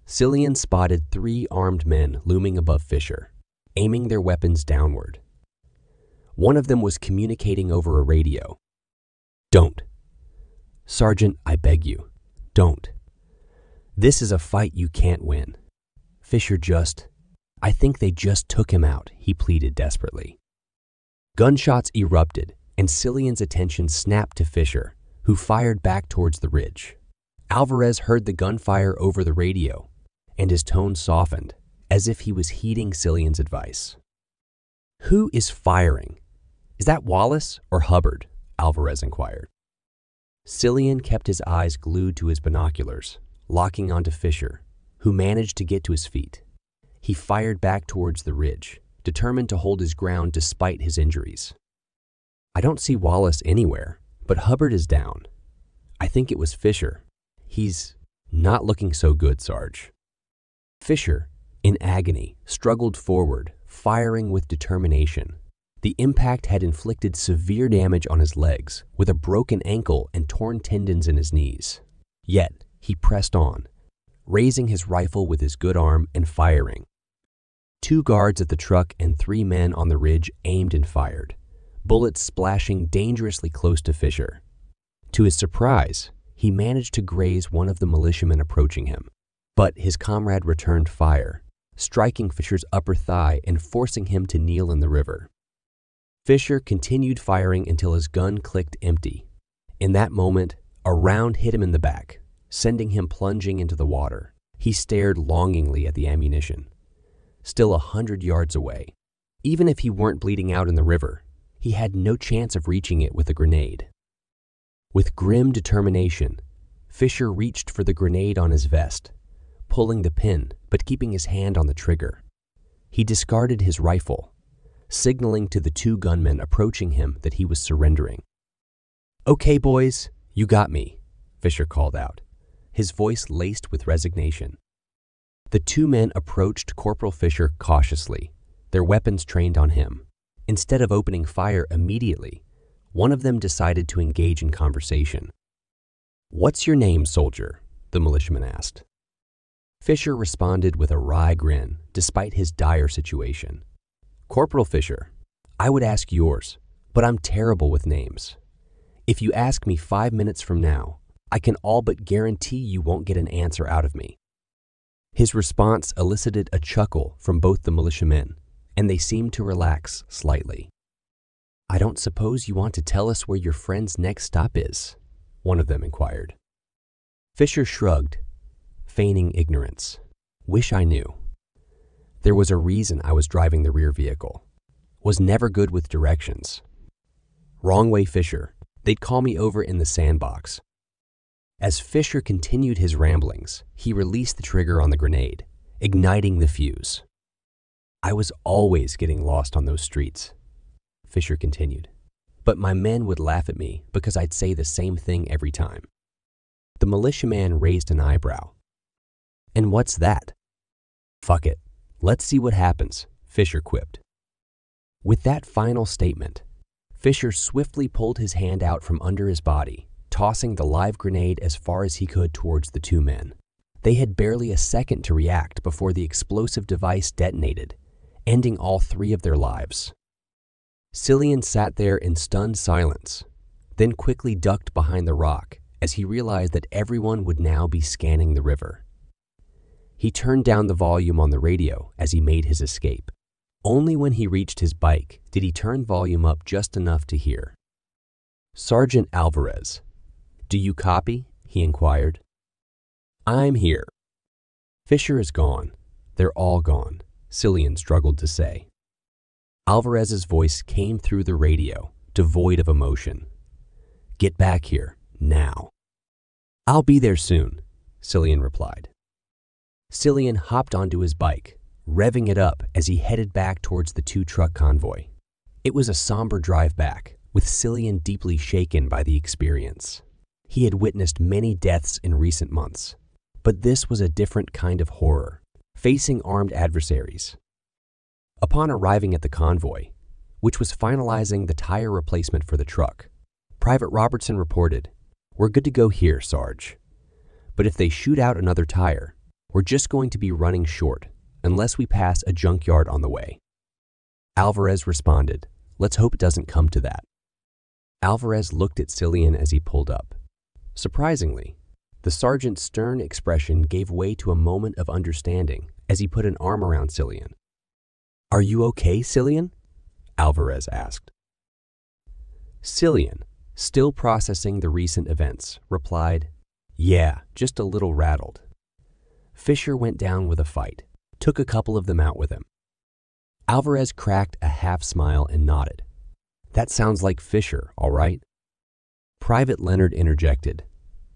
Cillian spotted three armed men looming above Fisher, aiming their weapons downward. One of them was communicating over a radio. "Don't. Sergeant, I beg you, don't. This is a fight you can't win. Fisher just... I think they just took him out," he pleaded desperately. Gunshots erupted, and Cillian's attention snapped to Fisher, who fired back towards the ridge. Alvarez heard the gunfire over the radio, and his tone softened, as if he was heeding Cillian's advice. "Who is firing? Is that Wallace or Hubbard?" Alvarez inquired. Cillian kept his eyes glued to his binoculars, locking onto Fisher, who managed to get to his feet. He fired back towards the ridge, determined to hold his ground despite his injuries. "I don't see Wallace anywhere, but Hubbard is down. I think it was Fisher. He's not looking so good, Sarge." Fisher, in agony, struggled forward, firing with determination. The impact had inflicted severe damage on his legs, with a broken ankle and torn tendons in his knees. Yet, he pressed on, raising his rifle with his good arm and firing. Two guards at the truck and three men on the ridge aimed and fired, bullets splashing dangerously close to Fisher. To his surprise, he managed to graze one of the militiamen approaching him, but his comrade returned fire, striking Fisher's upper thigh and forcing him to kneel in the river. Fisher continued firing until his gun clicked empty. In that moment, a round hit him in the back, sending him plunging into the water. He stared longingly at the ammunition, still a hundred yards away. Even if he weren't bleeding out in the river, he had no chance of reaching it with a grenade. With grim determination, Fisher reached for the grenade on his vest, pulling the pin but keeping his hand on the trigger. He discarded his rifle, signaling to the two gunmen approaching him that he was surrendering. "Okay, boys, you got me," Fisher called out, his voice laced with resignation. The two men approached Corporal Fisher cautiously, their weapons trained on him. Instead of opening fire immediately, one of them decided to engage in conversation. "What's your name, soldier?" the militiaman asked. Fisher responded with a wry grin, despite his dire situation. "Corporal Fisher, I would ask yours, but I'm terrible with names. If you ask me five minutes from now, I can all but guarantee you won't get an answer out of me." His response elicited a chuckle from both the militiamen, and they seemed to relax slightly. "I don't suppose you want to tell us where your friend's next stop is?" one of them inquired. Fisher shrugged, feigning ignorance. "Wish I knew. There was a reason I was driving the rear vehicle. Was never good with directions. Wrong way, Fisher. They'd call me over in the sandbox." As Fisher continued his ramblings, he released the trigger on the grenade, igniting the fuse. "I was always getting lost on those streets," Fisher continued, "but my men would laugh at me because I'd say the same thing every time." The militiaman raised an eyebrow. "And what's that?" "Fuck it. Let's see what happens," Fisher quipped. With that final statement, Fisher swiftly pulled his hand out from under his body, tossing the live grenade as far as he could towards the two men. They had barely a second to react before the explosive device detonated, ending all three of their lives. Cillian sat there in stunned silence, then quickly ducked behind the rock as he realized that everyone would now be scanning the river. He turned down the volume on the radio as he made his escape. Only when he reached his bike did he turn volume up just enough to hear. "Sergeant Alvarez, do you copy?" he inquired. "I'm here." "Fisher is gone. They're all gone," Cillian struggled to say. Alvarez's voice came through the radio, devoid of emotion. "Get back here, now." "I'll be there soon," Cillian replied. Cillian hopped onto his bike, revving it up as he headed back towards the two-truck convoy. It was a somber drive back, with Cillian deeply shaken by the experience. He had witnessed many deaths in recent months, but this was a different kind of horror, facing armed adversaries. Upon arriving at the convoy, which was finalizing the tire replacement for the truck, Private Robertson reported, "We're good to go here, Sarge. But if they shoot out another tire, we're just going to be running short unless we pass a junkyard on the way." Alvarez responded, "Let's hope it doesn't come to that." Alvarez looked at Cillian as he pulled up. Surprisingly, the sergeant's stern expression gave way to a moment of understanding as he put an arm around Cillian. "Are you okay, Cillian?" Alvarez asked. Cillian, still processing the recent events, replied, "Yeah, just a little rattled. Fisher went down with a fight, took a couple of them out with him." Alvarez cracked a half-smile and nodded. "That sounds like Fisher, all right." Private Leonard interjected,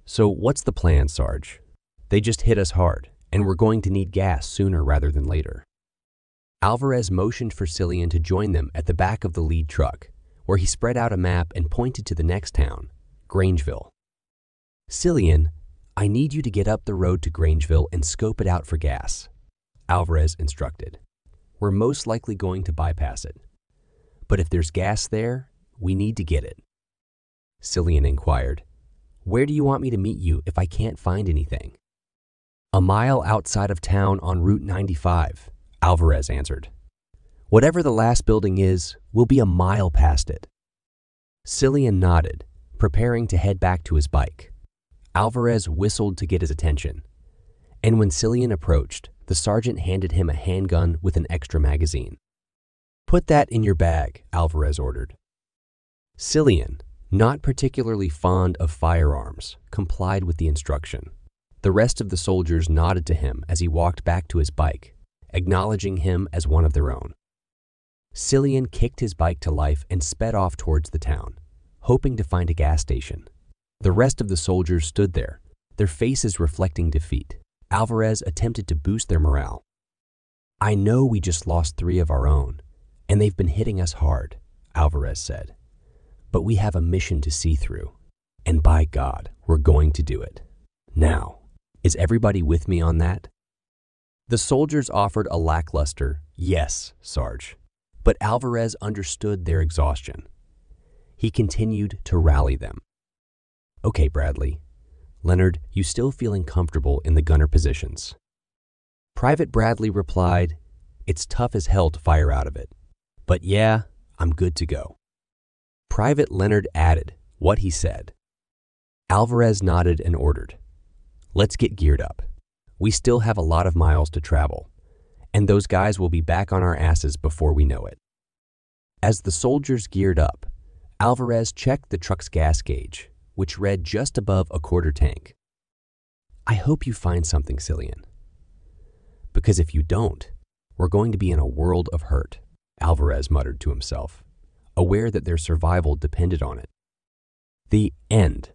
"So what's the plan, Sarge? They just hit us hard, and we're going to need gas sooner rather than later." Alvarez motioned for Cillian to join them at the back of the lead truck, where he spread out a map and pointed to the next town, Grangeville. "Cillian, I need you to get up the road to Grangeville and scope it out for gas," Alvarez instructed. "We're most likely going to bypass it. But if there's gas there, we need to get it." Cillian inquired, "Where do you want me to meet you if I can't find anything?" "A mile outside of town on Route ninety-five, Alvarez answered. "Whatever the last building is, we'll be a mile past it." Cillian nodded, preparing to head back to his bike. Alvarez whistled to get his attention, and when Cillian approached, the sergeant handed him a handgun with an extra magazine. "Put that in your bag," Alvarez ordered. Cillian, not particularly fond of firearms, complied with the instruction. The rest of the soldiers nodded to him as he walked back to his bike, acknowledging him as one of their own. Cillian kicked his bike to life and sped off towards the town, hoping to find a gas station. The rest of the soldiers stood there, their faces reflecting defeat. Alvarez attempted to boost their morale. "I know we just lost three of our own, and they've been hitting us hard," Alvarez said. "But we have a mission to see through, and by God, we're going to do it. Now, is everybody with me on that?" The soldiers offered a lackluster, "Yes, Sarge," but Alvarez understood their exhaustion. He continued to rally them. "Okay, Bradley. Leonard, you still feeling comfortable in the gunner positions?" Private Bradley replied, "It's tough as hell to fire out of it. But yeah, I'm good to go." Private Leonard added what he said. Alvarez nodded and ordered, "Let's get geared up. We still have a lot of miles to travel, and those guys will be back on our asses before we know it." As the soldiers geared up, Alvarez checked the truck's gas gauge, which read just above a quarter tank. "I hope you find something, Cillian. Because if you don't, we're going to be in a world of hurt," Alvarez muttered to himself, aware that their survival depended on it. The end.